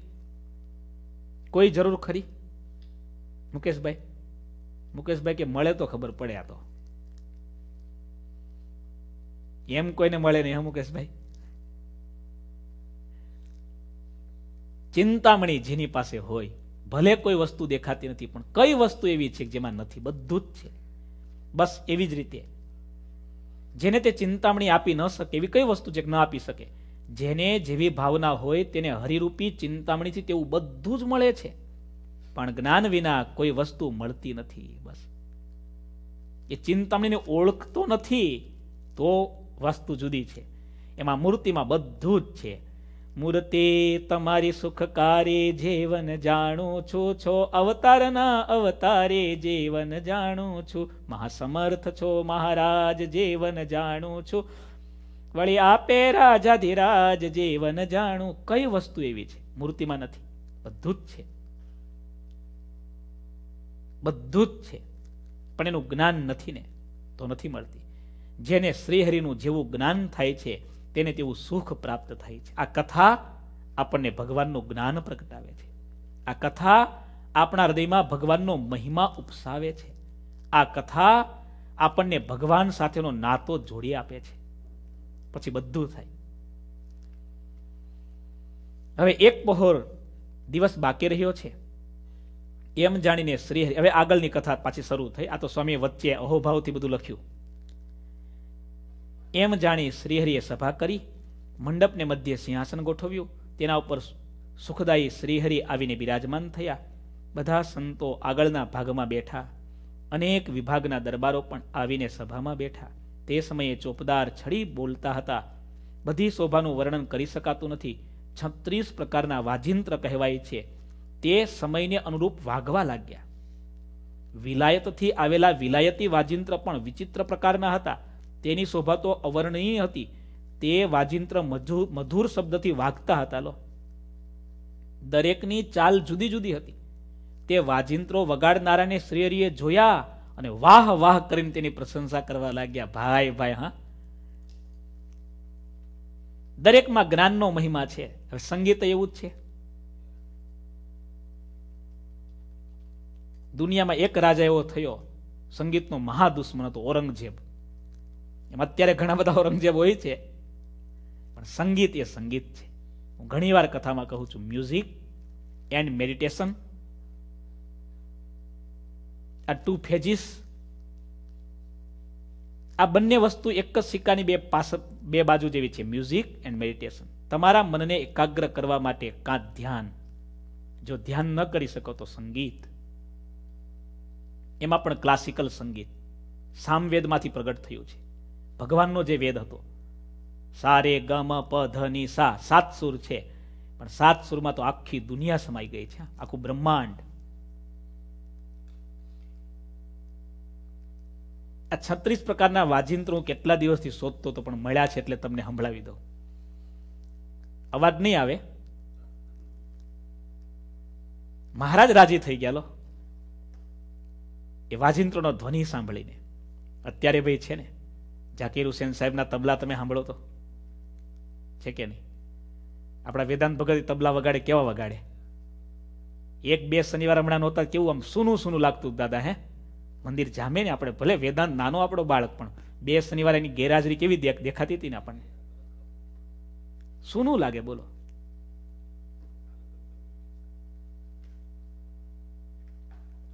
कोई जरूर खरी? मुकेश भाई, मुकेश भाई के मळे तो खबर पड़े। आ तो एम कोईने मळे नहीं। मुकेश भाई चिंतामणी जेनी पासे होय, भले कोई वस्तु देखाती नहीं पण कई वस्तु एवी छे जेमां नथी, बधुं ज छे। बस एवी ज रीते जेने ते चिंतामणी आपी न सके एवी कई वस्तु जे न आपी सके, जेने जेवी भावना होय तेने हरिरूपी चिंतामणी थी तेवुं बधुं ज मळे छे, पण ज्ञान विना कोई वस्तु मळती नथी। बस ए चिंतामणीने ओळखतो नथी तो वस्तु जुदी छे। एमां मूर्तिमां बधुं ज छे। मूर्ति तमारी सुखकारी जीवन जाणू छु, छो अवतार ना अवतारे जीवन जाणू छु, महासमर्थ छो महाराज जीवन जाणू छु, वळी आपे राजाधिराज जीवन जाणू। कई वस्तु एवी छे मूर्ति मां नथी, बधुं ज छे, बधुं ज छे, पण एनुं ज्ञान नथी ने तो नथी मळती। जेने श्रीहरिनुं जेवुं ज्ञान थाय छे तेने तेवुं सुख प्राप्त थाय छे। आ कथा आपणे भगवाननुं ज्ञान प्रगटावे छे। आ कथा आपणा हृदयमां भगवाननो महिमा उपसावे छे। आ कथा आपणने भगवान साथेनो नातो जोडी आपे छे। पछी बधुं थाय। हवे एक पहोर दिवस बाकी रह्यो छे एम जाणीने श्रीहरि हवे आगळनी कथा पाછી શરૂ થઈ। આ તો સ્વામી વચ્ચે અહોભાવથી બધું લખ્યું। एम जाणी श्रीहरिए सभा करी, मंडप ने मध्य सिंहासन गोठव्यु, तेना उपर सुखदायी श्रीहरि आवीने बिराजमान थया। बधा संतो आगळना भागमां बैठा, अनेक विभागना दरबारो पण आवीने सभामां बैठा। ते समये चोपदार छड़ी बोलता हता। बधी शोभानुं वर्णन करी शकातुं नथी। छत्रीस प्रकारना वाजिंत्र कहेवाय छे। ते समयने अनुरूप वागवा लाग्या। विलायतथी आवेला विलायती वाजिंत्र पण विचित्र प्रकारना हता। तेनी शोभा तो अवर्णनीय हती। ते वाजिंत्र मधुर मधुर शब्दथी वागता हता। लो दरेकनी चाल जुदी जुदी हती। ते वाजिंत्रो वगाडनाराने श्रीहरिए जोया अने वाह वाह करीने तेनी प्रशंसा करवा लाग्या। भाई भाई हाँ, दरेकमां ज्ञाननो महिमा छे। हवे संगीत एवुं ज छे। दुनियामां एक राजा एवो थयो संगीतनो महादुश्मन हतो, औरंगजेब। अत्यारे घणा बधा औरंगजेब होय छे, पण संगीत ए संगीत छे। हूँ घणीवार कथामां कहूं छूं, म्यूजिक एंड मेडिटेशन आ टू फेजिस। आ बंने वस्तु एक ज सिक्कानी बे पास बे बाजू जेवी छे। म्यूजिक एंड मेडिटेशन तमारा मनने एकाग्र करवा माटे का ध्यान, जो ध्यान न करी शको तो संगीत। एमां पण क्लासिकल संगीत सामवेदमांथी प्रगट थयुं छे। भगवाननो जे वेद हतो सारे गम प ध नि सा, सात सुर छे, पण सात सुरमां तो आखी दुनिया समाई गई छे, आखुं ब्रह्मांड। आ छत्रीस प्रकारना वाजिंत्रो केटला दिवसथी शोधतो तो पण मळ्या छे, એટલે તમને સંભળાવી દઉં। અવાજ નહીં આવે। મહારાજ રાજી થઈ ગયા લો એ વાજિંત્રોનો ધ્વનિ સાંભળીને। અત્યારે ભઈ છે ને जाकिर हुसैन साहेब ना तबला तमे सांभळो तो छे के नहीं? आपड़ा वेदांत भगत तबला वगाड़े, केवा वगाड़े। एक बे शनिवार हमणा नोता, केवुं आम सूनु सूनु लागतुं। दादा है मंदिर जामे ने आपणे भले वेदांत नानो आपड़ो बाळक, पण बे शनिवार एनी गैरहाजरी केवी देख देखाती हती ने आपणे सूनु लागे। बोलो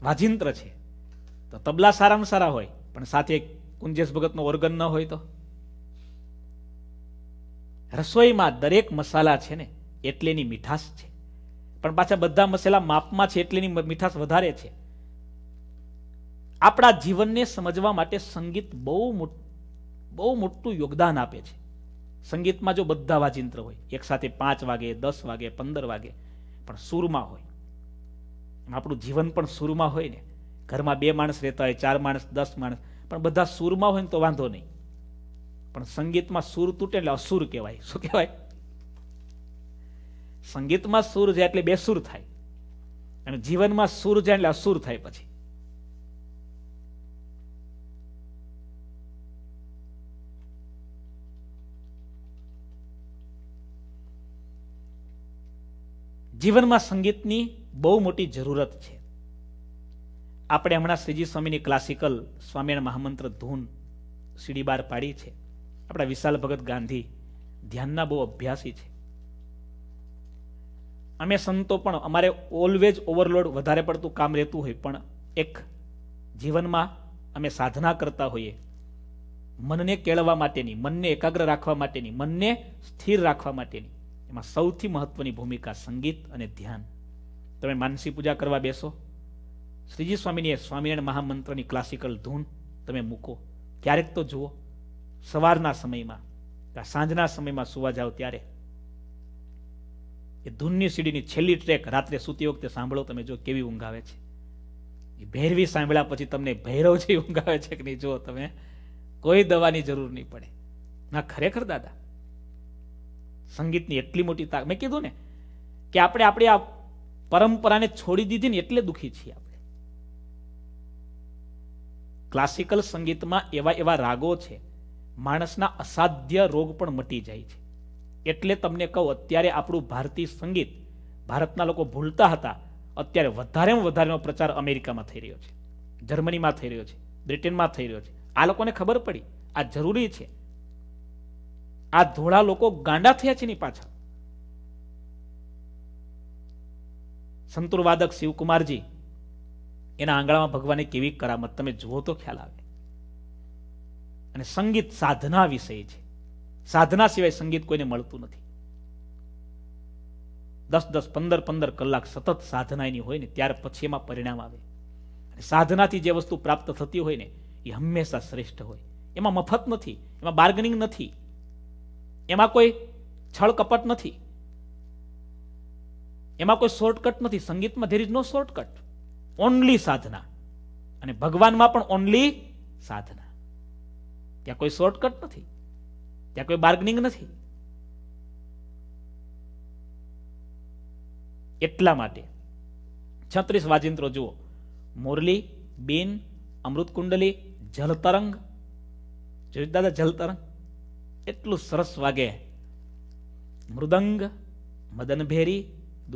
वाजिंत्र छे तो तबला सारामां सारा होय, पण साथे कुंजेश भगत नो ऑर्गन न होय तो। रसोई में दरेक मसाला छे ने एटले नी मिठास छे, पण पाछा बधा मसाला मापमां छे एटले नी मिठास वधारे छे। आपड़ा जीवन ने समझवा माटे संगीत बहु मोट बहु मोटू योगदान आपे छे। संगीत में जो बधा वाजिंत्र होय एक साथे पांच वागे, दस वागे, पंदर वागे, पण सूर में होय। आपणुं जीवन पण सूर में होय ने। घर में बे माणस रहता होय, चार माणस, दस माणस, पण बधा सूर में होय तो वांधो नहीं। पण संगीत में सूर तूटे एटले असुर कहेवाय। शुं कहेवाय? संगीत में सूर जाय एटले बेसूर थाय, अने जीवन में सूर जाय एटले असुर थाय। पछी जीवन में संगीत की बहुत मोटी जरूरत है। आपणे हमणां श्रीजी स्वामीनी क्लासिकल स्वामीनारायण महामंत्र धून सीडी बार पाड़ी है। अपना विशाल भगत गांधी ध्यानना बहु अभ्यासी है। अमे संतो पण अमारे ऑलवेज ओवरलोड वधारे पड़तुं काम रहेतुं होय, पण एक जीवन में अमे साधना करता होईए मन ने केळवा माटेनी, मन ने एकाग्र राखवा माटेनी, मन ने स्थिर राखवा माटेनी, एमां सौथी महत्वनी भूमिका संगीत अने ध्यान। तमे मानसी पूजा करवा बेसो, श्रीजी स्वामीनी स्वामीनारायण महामंत्रनी क्लासिकल धून तमे मूको, क्यारेक तो जुओ सवारना समयमां का सांजना समयमां सुवा जाओ त्यारे ए धूननी सीडीनी छेल्ली ट्रेक रात्रे सूती वखते सांभळो, तमे जो केवी ઊંઘ આવે છે। એ ભૈરવી સાંભળ્યા પછી તમને ભૈરવ જે ઊંઘ આવે છે કે નહીં, જો તમે કોઈ દવાની જરૂર નહીં પડે ના। ખરેખર દાદા સંગીતની એટલી મોટી તાકાત, મેં કીધું ને કે આપણે આપણી આ પરંપરાને છોડી દીધી ને એટલે દુઃખી છીએ આપણે। ક્લાસિકલ સંગીતમાં એવા એવા રાગો છે માણસના અસાધ્ય રોગ પણ મટી જાય છે। એટલે તમને કહું અત્યારે આપણું ભારતીય સંગીત ભારતના લોકો ભૂલતા હતા, અત્યારે વધારેમાં વધારેનો પ્રચાર અમેરિકામાં થઈ રહ્યો છે, જર્મનીમાં થઈ રહ્યો છે, બ્રિટનમાં થઈ રહ્યો છે। આ લોકોને ખબર પડી આ જરૂરી છે। આ ધોળા લોકો ગાંડા થયા છે ની પાછળ। સંતુરવાદક શિવકુમારજી એના આંગણામાં ભગવાને કેવી કરામત તમે જુઓ તો ખ્યાલ આવે। અને સંગીત સાધના વિષય છે, સાધના સિવાય સંગીત કોઈને મળતું નથી। दस दस पंदर पंदर कलाक सतत साधना एनी होय ने त्यार पछी एमां परिणाम आवे। अने साधनाथी जे वस्तु प्राप्त थती होय ने ए हमेशा श्रेष्ठ होय। एमां मफत नथी, एमां बार्गेनिंग नथी, एमां कोई छळ कपट नथी, एमां कोई शॉर्टकट नथी। संगीत में there is no shortcut, only साधना। अने भगवान में पण ओनली साधना। त्यां कोई शॉर्टकट नथी, त्यां कोई बार्गेनिंग नथी। एटला माटे छत्रीस वाजिंत्रो जुओ, मुरली, बीन, अमृत कुंडली, जल तरंग। जो दादा जल तरंग एटलू सरस वागे। मृदंग, मदन भेरी,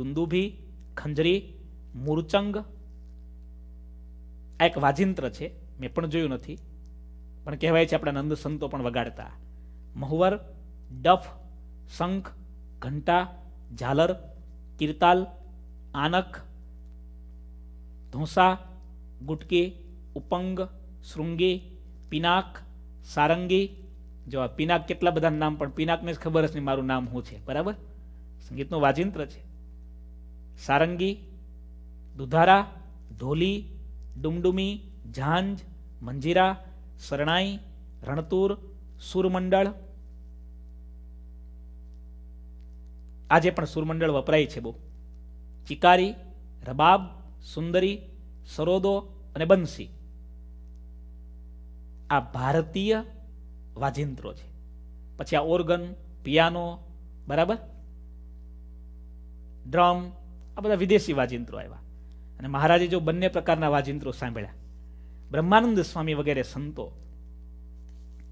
दुंदुभी, खंजरी, मूर्चंग। आ एक वाजिंत्र छे, मैं पण जोयुं नथी, पण कहेवाय छे आपणा नंद संतो पण वगाड़ता। महुवर, डफ, शंख, घंटा, झालर, किरताल, आनक, धोसा, गुटकी, उपंग, श्रृंगी, पीनाक, सारंगी। जो आ पीनाक केटला बधा नाम, पण पीनाकने ज खबर हशे मारुं नाम शुं छे, बराबर। संगीतनुं वाजिंत्र छे। सारंगी, दुधारा, ढोली, डुमडुमी, झांझ, मंजीरा, सरणाई, रणतूर, सूरमंडल। आजे पण सूरमंडल वपराय छे बहु। चिकारी, रबाब, सुंदरी, सरोदो अने बंसी आ भारतीय वाजिंत्रो छे। पछी आ ओर्गन, पियानो, बराबर, ड्रम आ बधा विदेशी वाजिंत्रो आव्या। अने महाराजे जो बंने प्रकारना वाजिंत्रो सांभळ्या। ब्रह्मानंद स्वामी वगैरे संतो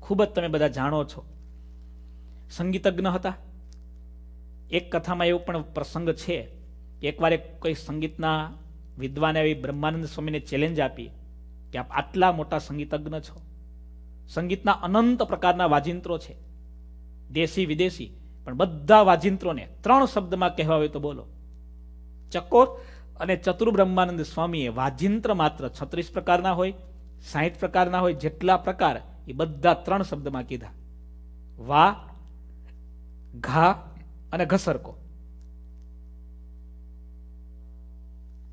खूब तमे बधा जाणो छो, संगीतज्ञ हता। एक कथा में एवं प्रसंग है, एक बार कोई संगीतना विद्वाने ब्रह्मानंद स्वामी ने चैलेंज आपी कि आप आटला मोटा संगीतज्ञ छो, संगीतना अनंत प्रकारना वाजिंत्रो छे, देशी विदेशी, पण बधा वाजिंत्रो ने त्रण शब्द में कहेवा होय तो बोलो। चकोर अने चतुर ब्रह्मानंद स्वामीए वाजिंत्र मात्र छत्रीस प्रकारना होय, साठ प्रकारना होय, जेटला प्रकार ए बधा त्रण शब्द में कीधा। वा, घा अने घसरको।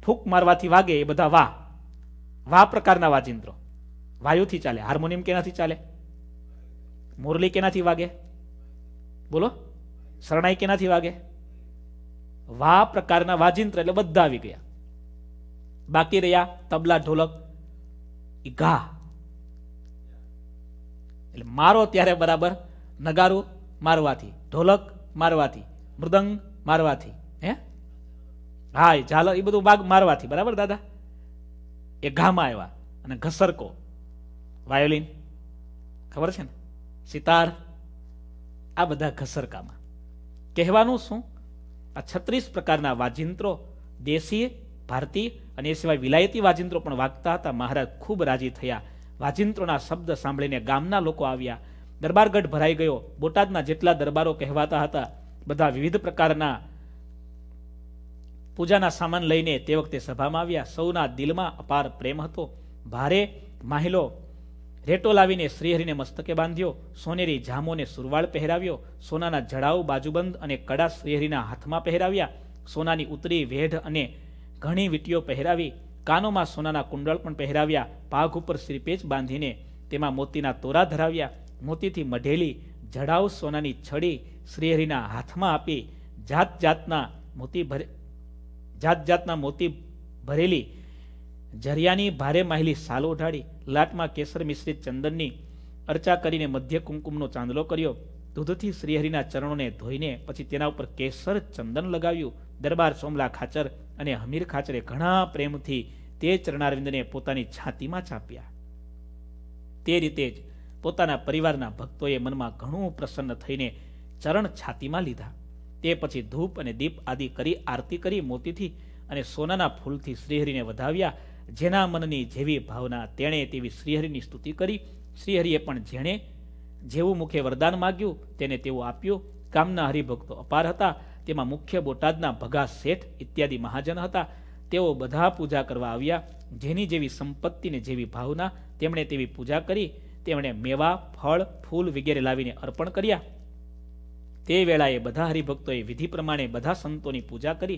फूक मारवाथी वागे ए बधा वा वा प्रकारना वाजिंत्रो। वायुथी चाले, हार्मोनियम केनाथी चाले, मुरली केनाथी वागे, बोलो सरणाई केनाथी वागे। वा प्रकारना वाजिंत्र एटले बधा आवी गया। बाकी रह्या तबला, ढोलक, ई घा। एटले मारो त्यारे बराबर नगारू मारवाथी, ढोलक मारवाथी, मृदंग मारवाथी, हे हाय झालर ई बधुं वाग मारवाथी, बराबर दादा, ए घामा आव्या। अने घसरको वायोलिन, खबर छे ने, सितार, आ बधा घसरकामां। कहेवानुं शुं, आ छत्रीस प्रकारना वाजिंत्रो देशी भारतीय अने सिवाय विलायती वाजिंत्रो पण वागता हता। महाराज खूब राजी थया। वाजिंत्रोना शब्द सांभळीने गामना लोको आव्या। दरबारगढ़ भराई गयो। बोटादना जेटला दरबारो कहेवाता हता बधा विविध प्रकारना पूजाना सामान लईने ते वखते सभामां आव्या। सौना दिलमां अपार प्रेम हतो। भारे माहिलो रेटो लावीने श्रीहरिने मस्तके बांध्यो। सोनेरी जामोने सुरवाळ पहेराव्यो। सोनाना जड़ाऊ बाजूबंद अने कड़ा श्रीहरिना हाथमां पहेराव्या। सोनानी उतरी वेढ अने घणी वींटीओ पहेरावी। कानोमां सोनाना कुंडल पण पहेराव्या। पाग उपर श्रीपेच बांधीने तेमां मोतीना तोरा धराव्या। मोतीथी मढेली जड़ाऊ सोनानी छड़ी श्रीहरिना हाथमां आपी। जात जातना मोती भरे जात जातना मोती भरेली जरियानी भारे माहेली सालो ओढाड़ी। लाटमां केसर मिश्रित चंदननी अर्चा करीने मध्य कुंकुमनो चांदलो कर्यो। दूधथी श्रीहरिना चरणोने धोईने पछी तेना उपर केसर चंदन लगाव्युं। दरबार सोमला खाचर अने हमीर खाचरे घणा प्रेमथी ते चरणारविंदने पोतानी छातीमां चाप्या। ते रीते ज पोताना परिवारना भक्तोए मनमा घणुं प्रसन्न थईने चरण छातीमां लीधा। ते पछी धूप अने दीप आदि करी आरती करी मोतीथी अने सोनाना फूलथी श्रीहरिने वधाव्या। जेना मननी जेवी भावना तेणे तेवी श्रीहरिनी स्तुति करी। श्रीहरिए पण जेणे जेवुं मुखे वरदान माग्युं तेने तेवुं आप्युं। गामना हरिभक्तो अपार हता। तेमां मुख्य बोटादना भगा सेठ इत्यादि महाजन हता। तेओ बधा पूजा करवा आव्या। जेनी जेवी संपत्ति ने जेवी भावना तेमणे तेवी पूजा करी। तेमणे मेवा फल फूल वगैरे लावीने अर्पण कर्या। ते वेळाए बधा हरिभक्तोए विधि प्रमाणे बधा संतोनी पूजा करी।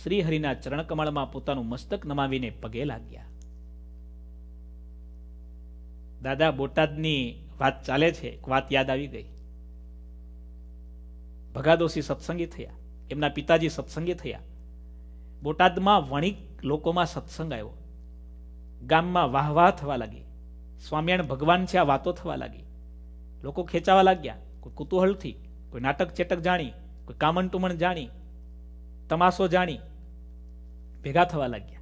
श्रीहरिना चरण कमळमां पोतानुं मस्तक नमावीने पगे लाग्या। दादा बोटादनी वात चाले छे। एक वात याद आवी गई। भगादोसी सत्संगी थया। एमना पिताजी सत्संगी थया। बोटादमां वणिक लोकोमां सत्संग आव्यो। गाममां वाहवाह थवा लागी। स्वामियाण भगवान छे आ वातो थवा लागी। लोको खेचावा लाग्या। कोई कुतूहलथी, कोई नाटक चेटक जाणी, कोई कामण टुमण जाणी, तमाशो जाणी भेगा थवा लाग्या।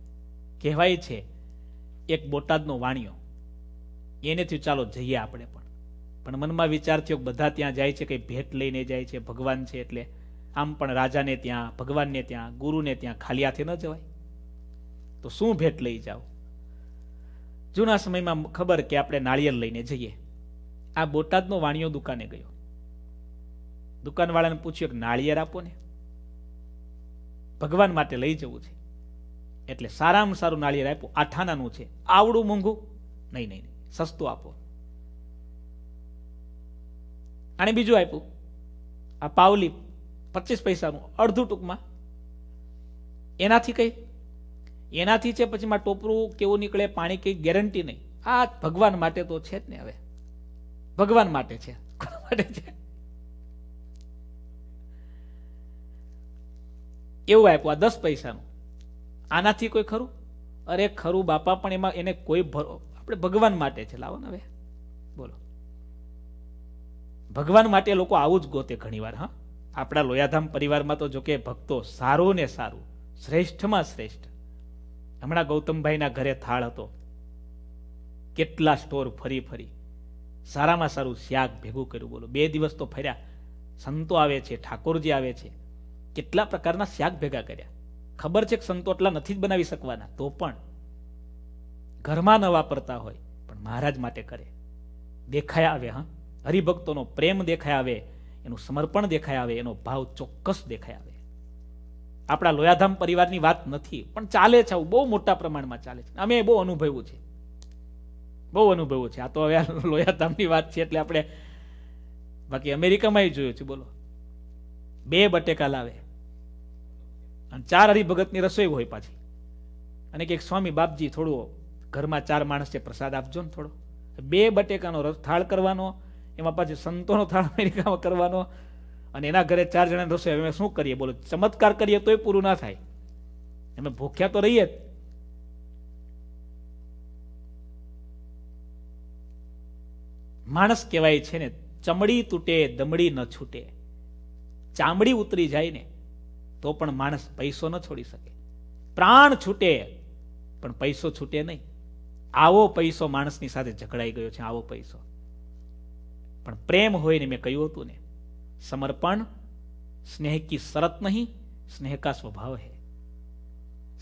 कहेवाय छे एक बोटादनो वाणियो एने थी चालो जईए आपणे पण। पण मनमा विचार थयो बधा त्यां जाय छे कई भेट लईने जाय छे। भगवान छे एटले आम पण राजाने त्यां भगवानने त्यां गुरुने त्यां खाली हाथे न जवाय। तो शुं भेट लई जाओ। जूना समयमां खबर के आपणे नाळियल लईने जईए। आ बोटादनो वाणियो दुकाने गयो। दुकानवाळाने पूछ्યું કે નાળિયેર આપો ને, ભગવાન માટે લઈ જવું છે। એટલે સારામાં સારું નાળિયેર આપો, આઠાનાનું છે, આવડું મોંઘું નહીં નહીં સસ્તું આપો। અને બીજું આપ્યું આ પાવલી પચીસ પૈસાનું અડધું ટૂંકમાં। એનાથી કઈ એનાથી છે પછી માં ટોપરું કેવું નીકળે પાણી કઈ ગેરંટી નહીં। આ ભગવાન માટે તો છે જ ને, હવે ભગવાન માટે છે, કોના માટે છે? एवं आप दस पैसा आना थी कोई खरू? अरे खरू बापा, पण एमां एने कोई अपने भगवान माटे छे। लावो ने बोलो, भगवान माटे लोको आवुं ज गोते घणीवार। हाँ, आपड़ा लोयाधाम परिवार में तो जो के भक्तो सारू ने सारू, श्रेष्ठ में श्रेष्ठ। हमणा गौतम भाई ना घरे थाळ हतो, केटला स्टोर फरी फरी सारा में सारू शाक भेगू कर्युं। बोलो, बे दिवस तो फर्या। संतो आवे छे, ठाकुरजी आवे छे, કેટલા પ્રકારના શાક ભેગા કર્યા। ખબર છે કે સંતો એટલા નથી જ બનાવી શકવાના, તો પણ ઘરમાં ન વાપરતા હોય પણ મહારાજ માટે કરે। દેખાય આવે, હા, હરિભક્તોનો પ્રેમ દેખાય આવે, એનું સમર્પણ દેખાય આવે, એનો ભાવ ચોક્કસ દેખાય આવે। આપણા લોયાધામ પરિવારની વાત નથી પણ ચાલે છે, બહુ મોટા પ્રમાણમાં ચાલે છે। અમે બહુ અનુભવ્યું છે, બહુ અનુભવ્યું છે। આ તો હવે લોયાધામની વાત છે એટલે આપણે, બાકી અમેરિકામાં જોયું છે। બોલો, બે બટેકા લાવે અને ચાર હરિભગતની રસોઈ હોય પાછી, અને કે સ્વામી બાપજી થોડું ઘરમાં ચાર માણસ છે, પ્રસાદ આપજો ને થોડો। બે બટેકાનો થાળ કરવાનો, એમાં પાછી સંતોનો થાળ અમેરિકામાં કરવાનો, અને એના ઘરે ચાર જણાની રસોઈ। અમે શું કરીએ? બોલો, ચમત્કાર કરીએ તોય પૂરું ના થાય, અમે ભૂખ્યા તો રહીએ જ। માણસ કહેવાય છે ને, ચમડી તૂટે દમડી ન છૂટે। चामड़ी उतरी जाए ने तो पण माणस पैसो न छोड़ी सके। प्राण छूटे पण पैसो छूटे नहीं। आवो पैसो माणसनी साथे झगड़ाई गयो छे। आवो पैसो पण प्रेम होय ने, मैं कह्युं हतुं ने, समर्पण स्नेह की शरत नहीं, स्नेह का स्वभाव है।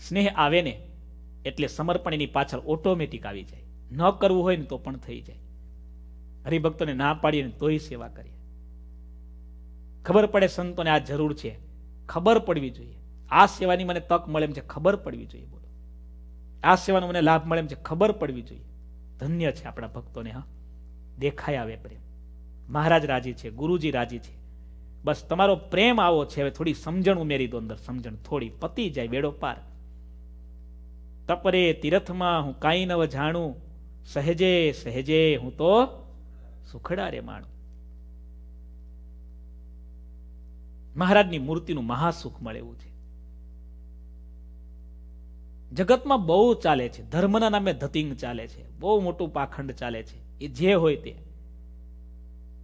स्नेह आवे ने એટલે સમર્પણ એની પાછળ ઓટોમેટિક આવી જાય, ન કરવું હોય ને તો પણ થઈ જાય। હરિભક્તોને ના પાડીને તોય સેવા કરીએ, ખબર પડે સંતોને આ જરૂર છે, ખબર પડવી જોઈએ। આ સેવાની મને તક મળે એમ છે, ખબર પડવી જોઈએ। બોલો, આ સેવાનો મને લાભ મળે એમ છે, ખબર પડવી જોઈએ। ધન્ય છે આપણા ભક્તોને। હા, દેખાય આવે પ્રેમ। મહારાજ રાજી છે, ગુરુજી રાજી છે, બસ તમારો પ્રેમ આવો છે। હવે થોડી સમજણ ઉમેરી દો અંદર, સમજણ થોડી પતી જાય, વેડો પાર। તપરે તીર્થમાં હું કાંઈ નવ જાણું, સહેજે સહેજે હું તો સુખડા રે માણું। મહારાજની મૂર્તિનું મહાસુખ મળે એવું છે। જગતમાં બહુ ચાલે છે, ધર્મના નામે ધતિંગ ચાલે છે, બહુ મોટું પાખંડ ચાલે છે, એ જે હોય તે।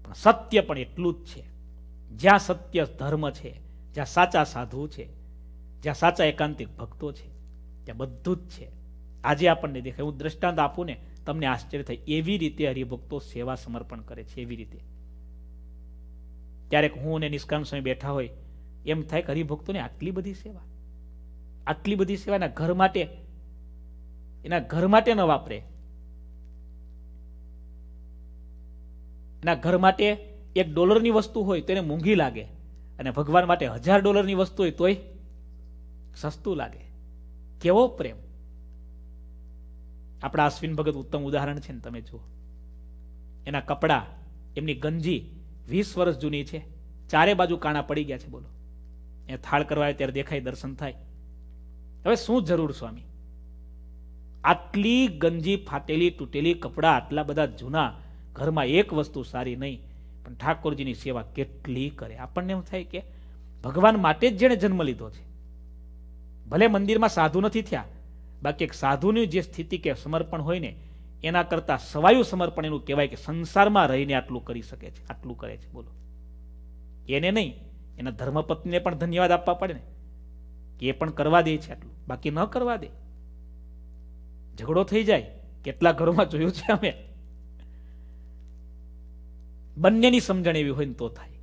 પણ સત્ય પણ એટલું જ છે। જ્યાં સત્ય ધર્મ છે, જ્યાં સાચા સાધુ છે, જ્યાં સાચા એકાંતિક ભક્તો છે, ત્યાં બધું જ છે। આજે આપણને દેખાય। હું દ્રષ્ટાંત આપું ને તમને આશ્ચર્ય થાય, એવી રીતે હરિભક્તો સેવા સમર્પણ કરે છે, એવી રીતે। ક્યારેક હું અને નિષ્કામ સ્વામી બેઠા હોય, એમ થાય કે હરિભક્તોને આટલી બધી સેવા, આટલી બધી સેવા એના ઘર માટે, એના ઘર માટે ન વાપરે, એના ઘર માટે એક ડોલરની વસ્તુ હોય તો એને મોંઘી લાગે, અને ભગવાન માટે હજાર ડોલરની વસ્તુ હોય તોય સસ્તું લાગે। કેવો પ્રેમ! આપણા અશ્વિન ભગત ઉત્તમ ઉદાહરણ છે ને, તમે જુઓ એના કપડા, એમની ગંજી વીસ વર્ષ જૂની છે, ચારે બાજુ કાણા પડી ગયા છે। બોલો, એ થાળ કરવા આવે ત્યારે દેખાય, દર્શન થાય। હવે શું જરૂર સ્વામી, આટલી ગંજી, ફાટેલી તૂટેલી કપડા, આટલા બધા જૂના, ઘરમાં એક વસ્તુ સારી નહીં, પણ ઠાકોરજીની સેવા કેટલી કરે। આપણને એમ થાય કે ભગવાન માટે જ જેણે જન્મ લીધો છે, ભલે મંદિરમાં સાધુ નથી થયા, બાકી એક સાધુની જે સ્થિતિ કે સમર્પણ હોય ને એના કરતાં સવાયું સમર્પણ એનું કહેવાય, કે સંસારમાં રહીને આટલું કરી શકે છે, આટલું કરે છે। બોલો, એને નહીં, એના ધર્મપત્નીને પણ ધન્યવાદ આપવા પડે ને, કે એ પણ કરવા દે છે આટલું, બાકી ન કરવા દે, ઝઘડો થઈ જાય। કેટલા ઘરોમાં જોયું છે અમે। બંનેની સમજણ એવી હોય ને તો થાય।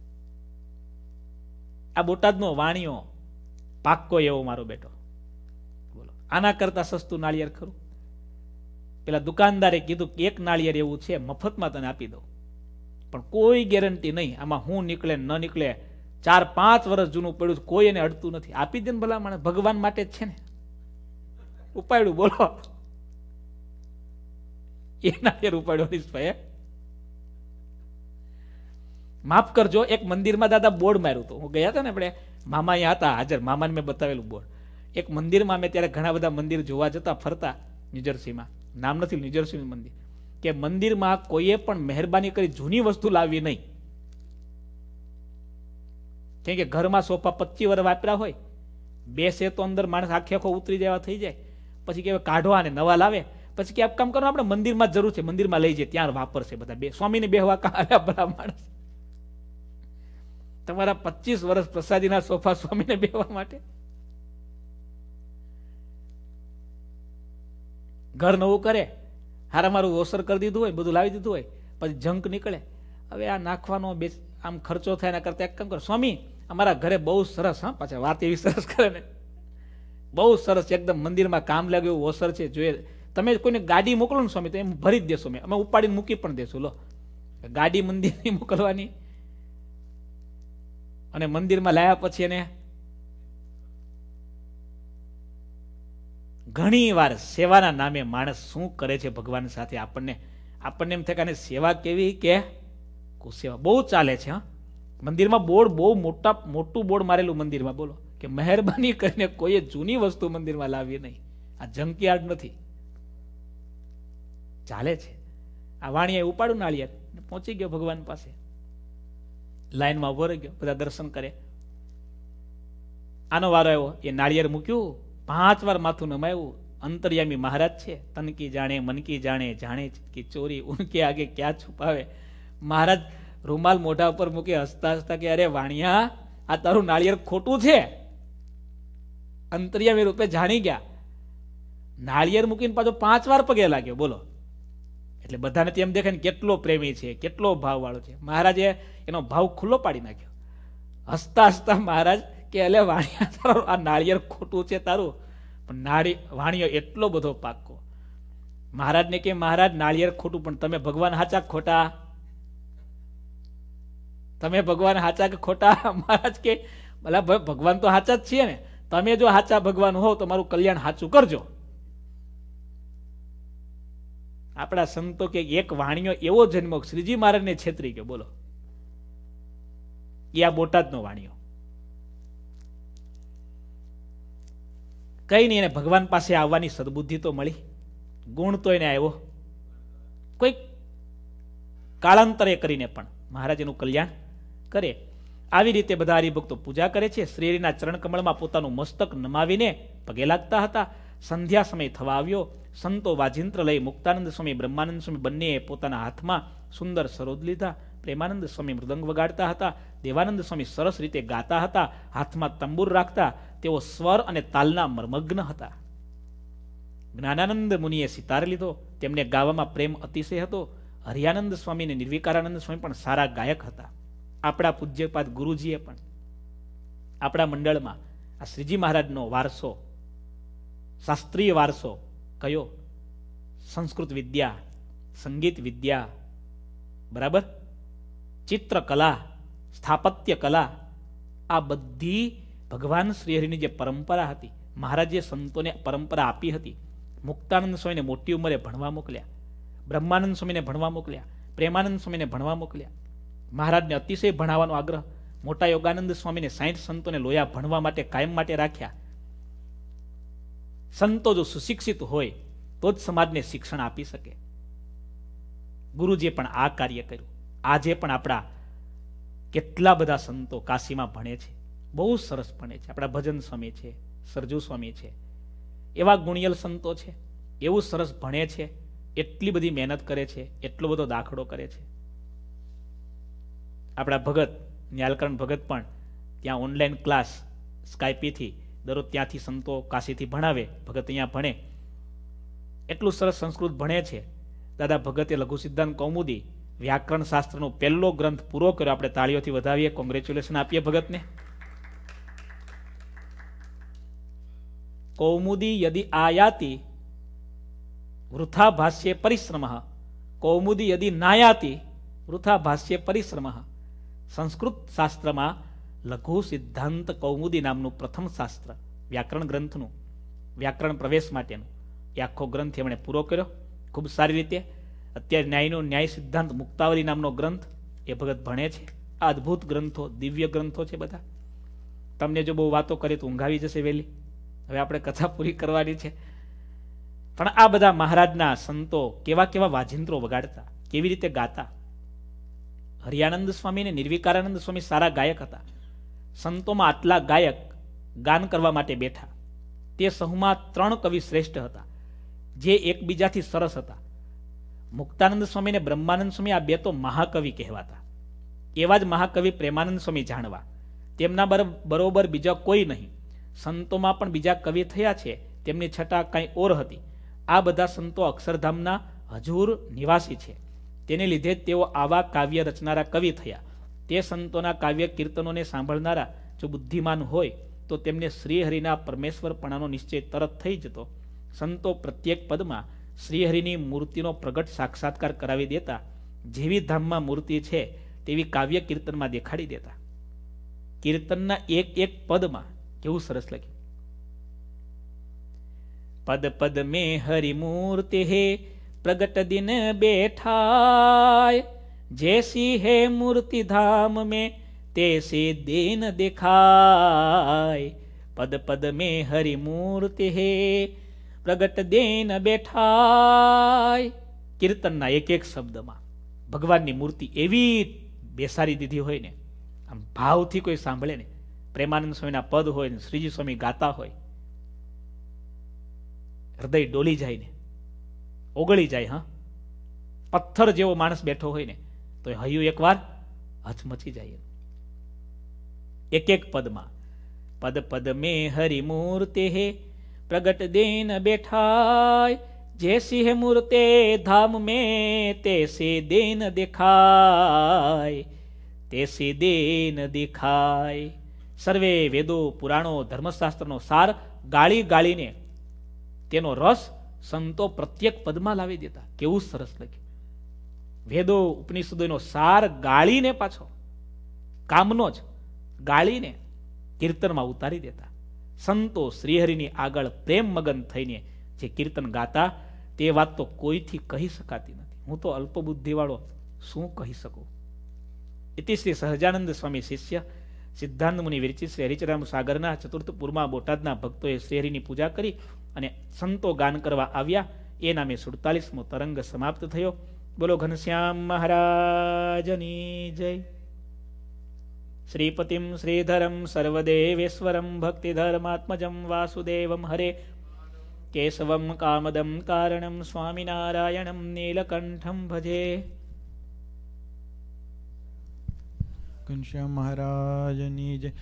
આ બોટાદનો વાણિયો પાક્કો એવો મારો બેટો, બોલો, આના કરતા સસ્તું નાળિયેર ખરું? પેલા દુકાનદારે કીધું કે એક નાળિયેર એવું છે, મફતમાં તને આપી દઉં, પણ કોઈ ગેરંટી નહીં, આમાં હું નીકળે ન નીકળે, ચાર પાંચ વર્ષ જૂનું પડ્યું, કોઈ એને અડતું નથી, આપી દે ને ભલા માણસ, ભગવાન માટે જ છે ને, ઉપાડ્યું। બોલો, એ નાળિયેર ઉપાડ્યો નિષ્ફળે। માફ કરજો, એક મંદિરમાં દાદા બોર્ડ માર્યું હતું, હું ગયા હતા ને આપણે, મામા અહીંયા હતા હાજર, મામાને મેં બતાવેલું બોર્ડ એક મંદિરમાં। અમે ત્યારે ઘણા બધા મંદિર જોવા જતા ફરતા ન્યુજર્સીમાં, નામ નથી, ન્યુજર્સી મંદિર, કે મંદિરમાં કોઈએ પણ મહેરબાની કરી જૂની વસ્તુ લાવવી નહીં, કેમ કે ઘરમાં સોફા પચીસ વર્ષ વાપર્યા હોય, બેસે તો અંદર માણસ આખે આખો ઉતરી જવા થઈ જાય, પછી કે કાઢો આને, નવા લાવે, પછી કે આપ કામ કરો, આપણે મંદિરમાં જરૂર છે, મંદિરમાં લઈ જાય, ત્યાં વાપરશે બધા, બે સ્વામીને બેહવા કાઢ્યા બધા માણસ, તમારા પચીસ વર્ષ પ્રસાદીના સોફા સ્વામીને બેહવા માટે। ઘર નવું કરે, હારા મારું ઓસર કરી દીધું હોય, બધું લાવી દીધું હોય, પછી જંક નીકળે, હવે આ નાખવાનો બે આમ ખર્ચો થાય, એના કરતા એક કામ કરો સ્વામી, અમારા ઘરે બહુ સરસ, હા પાછા વાત એવી સરસ કરે ને, બહુ સરસ એકદમ મંદિરમાં કામ લાગે એવું ઓસર છે, જોઈએ તમે કોઈને ગાડી મોકલો ને સ્વામી તો એમ ભરી જ દેશો, મેં અમે ઉપાડીને મૂકી પણ દેશું, લો ગાડી મંદિરની મોકલવાની, અને મંદિરમાં લાયા પછી એને ઘણી વાર સેવાના નામે માણસ શું કરે છે ભગવાન સાથે, આપણને આપણને એમ થાય કે સેવા કેવી કે કુસેવા બહુ ચાલે છે। હા, મંદિરમાં બોર્ડ બહુ મોટા, મોટું બોર્ડ મારેલું મંદિરમાં, બોલો, કે મહેરબાની કરીને કોઈએ જૂની વસ્તુ મંદિરમાં લાવી નહીં, આ જંકયાર્ડ નથી, ચાલે છે। આ વાણીએ ઉપાડું નાળિયેર, પહોંચી ગયો ભગવાન પાસે, લાઈનમાં ઉભો રહ્યો, બધા દર્શન કરે, આનો વારો આવ્યો, એ નાળિયેર મૂક્યું, પાંચ વાર માથું નમાયું, અંતર્યામી મહારાજ છે, તનકી જાણે મનકી જાણે, જાણે કે ચોરી ઉનકે આગે ક્યાં છુપાવે। મહારાજ રૂમાલ મોઢા ઉપર મૂકે, હસતા હસતા કે અરે વાણિયા, આ તારું નાળિયેર ખોટું છે, અંતર્યામી રૂપે જાણી ગયા, નાળિયેર મૂકીને પાછો પાંચ વાર પગે લાગ્યો। બોલો, એટલે બધાને તેમ દેખાય ને કેટલો પ્રેમી છે, કેટલો ભાવ વાળો છે। મહારાજે એનો ભાવ ખુલ્લો પાડી નાખ્યો, હસતા હસતા મહારાજ કે એટલે વાણિયા તારો આ નાળિયેર ખોટું છે તારું, પણ નાળી વાણિયો એટલો બધો પાકો. મહારાજને કે મહારાજ નાળિયેર ખોટું, પણ તમે ભગવાન હાચા ખોટા? તમે ભગવાન હાચા કે ખોટા? મહારાજ કે ભલા ભગવાન તો હાચા જ છીએ ને, તમે જો હાચા ભગવાન હો તો મારું કલ્યાણ હાચું કરજો. આપણા સંતો કે એક વાણિયો એવો જન્મ શ્રીજી મહારાજને છેતરી ગયો. બોલો, એ આ બોટાદનો વાણિયો. કઈ નહીં, એને ભગવાન પાસે આવવાની સદબુદ્ધિ તો મળી, ગુણ તો એને આવ્યો, કોઈ કાળાંતરે કરીને પણ મહારાજ એનું કલ્યાણ કરે. આવી રીતે બધા હરિભક્તો પૂજા કરે છે. શ્રીના ચરણ કમળમાં પોતાનું મસ્તક નમાવીને પગે લાગતા હતા. સંધ્યા સમય થવા આવ્યો. સંતો વાજિંત્ર લઈ મુક્તાનંદ સ્વામી, બ્રહ્માનંદ સ્વામી બંનેએ પોતાના હાથમાં સુંદર સરોદ લીધા. પ્રેમાનંદ સ્વામી મૃદંગ વગાડતા હતા. દેવાનંદ સ્વામી સરસ રીતે ગાતા હતા. હાથમાં તંબુર રાખતા. તેઓ સ્વર અને તાલના મર્મગ્ન હતા. જ્ઞાનાનંદ મુનિએ સિતાર લીધો. તેમને ગાવામાં પ્રેમ અતિશય હતો. હરિયાનંદ સ્વામી અને નિર્વિકારાનંદ સ્વામી પણ સારા ગાયક હતા. આપણા પૂજ્યપાદ ગુરુજીએ પણ આપણા મંડળમાં આ શ્રીજી મહારાજનો વારસો, શાસ્ત્રીય વારસો કયો? સંસ્કૃત વિદ્યા, સંગીત વિદ્યા, બરાબર, ચિત્રકલા, સ્થાપત્ય કલા, આ બધી ભગવાન શ્રીહરિની જે પરંપરા હતી, મહારાજે સંતોને પરંપરા આપી હતી. મુક્તાનંદ સ્વામીને મોટી ઉંમરે ભણવા મોકલ્યા, બ્રહ્માનંદ સ્વામીને ભણવા મોકલ્યા, પ્રેમાનંદ સ્વામીને ભણવા મોકલ્યા. મહારાજને અતિશય ભણાવવાનો આગ્રહ. મોટા યોગાનંદ સ્વામીને સાઠ સંતોને લોયા ભણવા માટે કાયમ માટે રાખ્યા. સંતો જો સુશિક્ષિત હોય તો જ સમાજને શિક્ષણ આપી શકે. ગુરુજીએ પણ આ કાર્ય કર્યું. આજે પણ આપણા કેટલા બધા સંતો કાશીમાં ભણે છે, બહુ સરસ ભણે છે. આપણા ભજન સ્વામી છે, સરજુ સ્વામી છે, એવા ગુણિયલ સંતો છે, એવું સરસ ભણે છે, એટલી બધી મહેનત કરે છે, એટલો બધો દાખલો કરે છે. આપણા ભગત ન્યાલકરણ ભગત પણ ત્યાં ઓનલાઈન ક્લાસ સ્કાયપીથી દરરોજ ત્યાંથી સંતો કાશીથી ભણાવે, ભગત અહીંયા ભણે, એટલું સરસ સંસ્કૃત ભણે છે. દાદા ભગતે લઘુ સિદ્ધાંત કૌમુદી વ્યાકરણ શાસ્ત્રનો પહેલો ગ્રંથ પૂરો કર્યો. આપણે તાળીઓથી વધાવીએ, કોંગ્રેચ્યુલેશન આપીએ ભગતને. કૌમુદી યદિ આયાતિ વૃથા ભાષ્ય પરિશ્રમઃ, કૌમુદી યદિ નાયાતિ વૃથા ભાષ્ય પરિશ્રમઃ. સંસ્કૃત શાસ્ત્રમાં લઘુ સિદ્ધાંત કૌમુદી નામનું પ્રથમ શાસ્ત્ર વ્યાકરણ ગ્રંથનું, વ્યાકરણ પ્રવેશ માટેનું, એ આખો ગ્રંથ એમણે પૂરો કર્યો ખૂબ સારી રીતે. અત્યારે ન્યાયનો ન્યાય સિદ્ધાંત મુક્તાવલી નામનો ગ્રંથ એ ભગત ભણે છે. આ અદ્ભુત ગ્રંથો, દિવ્ય ગ્રંથો છે બધા. તમને જો બહુ વાતો કરીએ તો ઊંઘાવી જશે વહેલી. હવે આપણે કથા પૂરી કરવાની છે. પણ આ બધા મહારાજના સંતો કેવા કેવા વાજિંત્રો વગાડતા, કેવી રીતે ગાતા. હરિયાનંદ સ્વામી અને નિર્વિકારાનંદ સ્વામી સારા ગાયક હતા. સંતોમાં આટલા ગાયક ગાન કરવા માટે બેઠા. તે સહુમાં ત્રણ કવિ શ્રેષ્ઠ હતા, જે એકબીજાથી સરસ હતા. મુક્તાનંદ સ્વામી અને બ્રહ્માનંદ સ્વામી આ બે તો મહાકવિ કહેવાતા. એવા જ મહાકવિ પ્રેમાનંદ સ્વામી જાણવા, તેમના બરોબર બીજા કોઈ નહીં. સંતોમાં પણ બીજા કવિ થયા છે, તેમની છટા કાંઈ ઓર હતી. આ બધા સંતો અક્ષરધામના હજૂર નિવાસી છે, તેને લીધે તેઓ આવા કાવ્ય રચનારા કવિ થયા. તે સંતોના કાવ્ય કીર્તનોને સાંભળનારા જો બુદ્ધિમાન હોય તો તેમને શ્રીહરિના પરમેશ્વરપણાનો નિશ્ચય તરત થઈ જતો. સંતો પ્રત્યેક પદમાં શ્રીહરિની મૂર્તિનો પ્રગટ સાક્ષાત્કાર કરાવી દેતા. જેવી ધામમાં મૂર્તિ છે તેવી કાવ્ય કીર્તનમાં દેખાડી દેતા. કીર્તનના એક એક પદમાં કેવું સરસ લખ્યું. પદ પદ મેં હરિમૂર્તિ હે પ્રગટ દિન બેઠાય, जैसी है मूर्ति धाम में तैसे देन दिखाय, पद पद में हरि मूर्ति है प्रगट देन बैठाय। कीर्तनना एक एक शब्दમાં ભગવાનની મૂર્તિ એવી બેસારી દીધી હોય ને, આમ ભાવથી કોઈ સાંભળે ને. પ્રેમાનંદ સ્વામીના પદ હોય ને, શ્રીજી સ્વામી ગાતા હોય, હૃદય ડોલી જાય ને, ઓગળી જાય. હા, પથ્થર જેવો માણસ બેઠો હોય ને તો હૈયું એકવાર હચમચી જાય. એક એક પદમાં પદ પદ મે હરિ મૂર્તિ હે પ્રગટ દેન બેઠાય, જૈસી હે મૂર્તે ધામ મે તૈસે દેન દેખાય, તૈસે દેન દેખાય. सर्वे वेदों पुराणों धर्मशास्त्रों सार गाळी गाळीने तेनो रस संतो प्रत्येक पदमां लावी देता। केवुं सरस लख्युं। वेदों उपनिषदों सार गाळीने पाछो कामनो ज गाळीने कीर्तनमां उतारी देता। संतो श्रीहरिनी आगळ प्रेम मगन थईने जे कीर्तन गाता ते वात तो कोईथी कही शकाती नथी। हूँ तो अल्पबुद्धिवाळो शुं कही शकूं। इति श्री सहजानंद स्वामी शिष्य सिद्धांत मुनि विरचित श्री हरिचराम सागरना चतुर्थ पूर्मा बोटादना भक्तोए श्रीहरिनी पूजा करी अने संतो गान करवा आव्या। ए नामे सुड़तालीसमो तरंग समाप्त थयो। बोलो घनश्याम महाराजनी जय। श्रीपतिं श्रीधरं सर्वदेवेश्वरं भक्तिधर्मात्मजं वासुदेवं हरे केशवं कामदं कारणं स्वामिनारायणं नीलकंठं भजे। घनश्याम महाराजनी जय।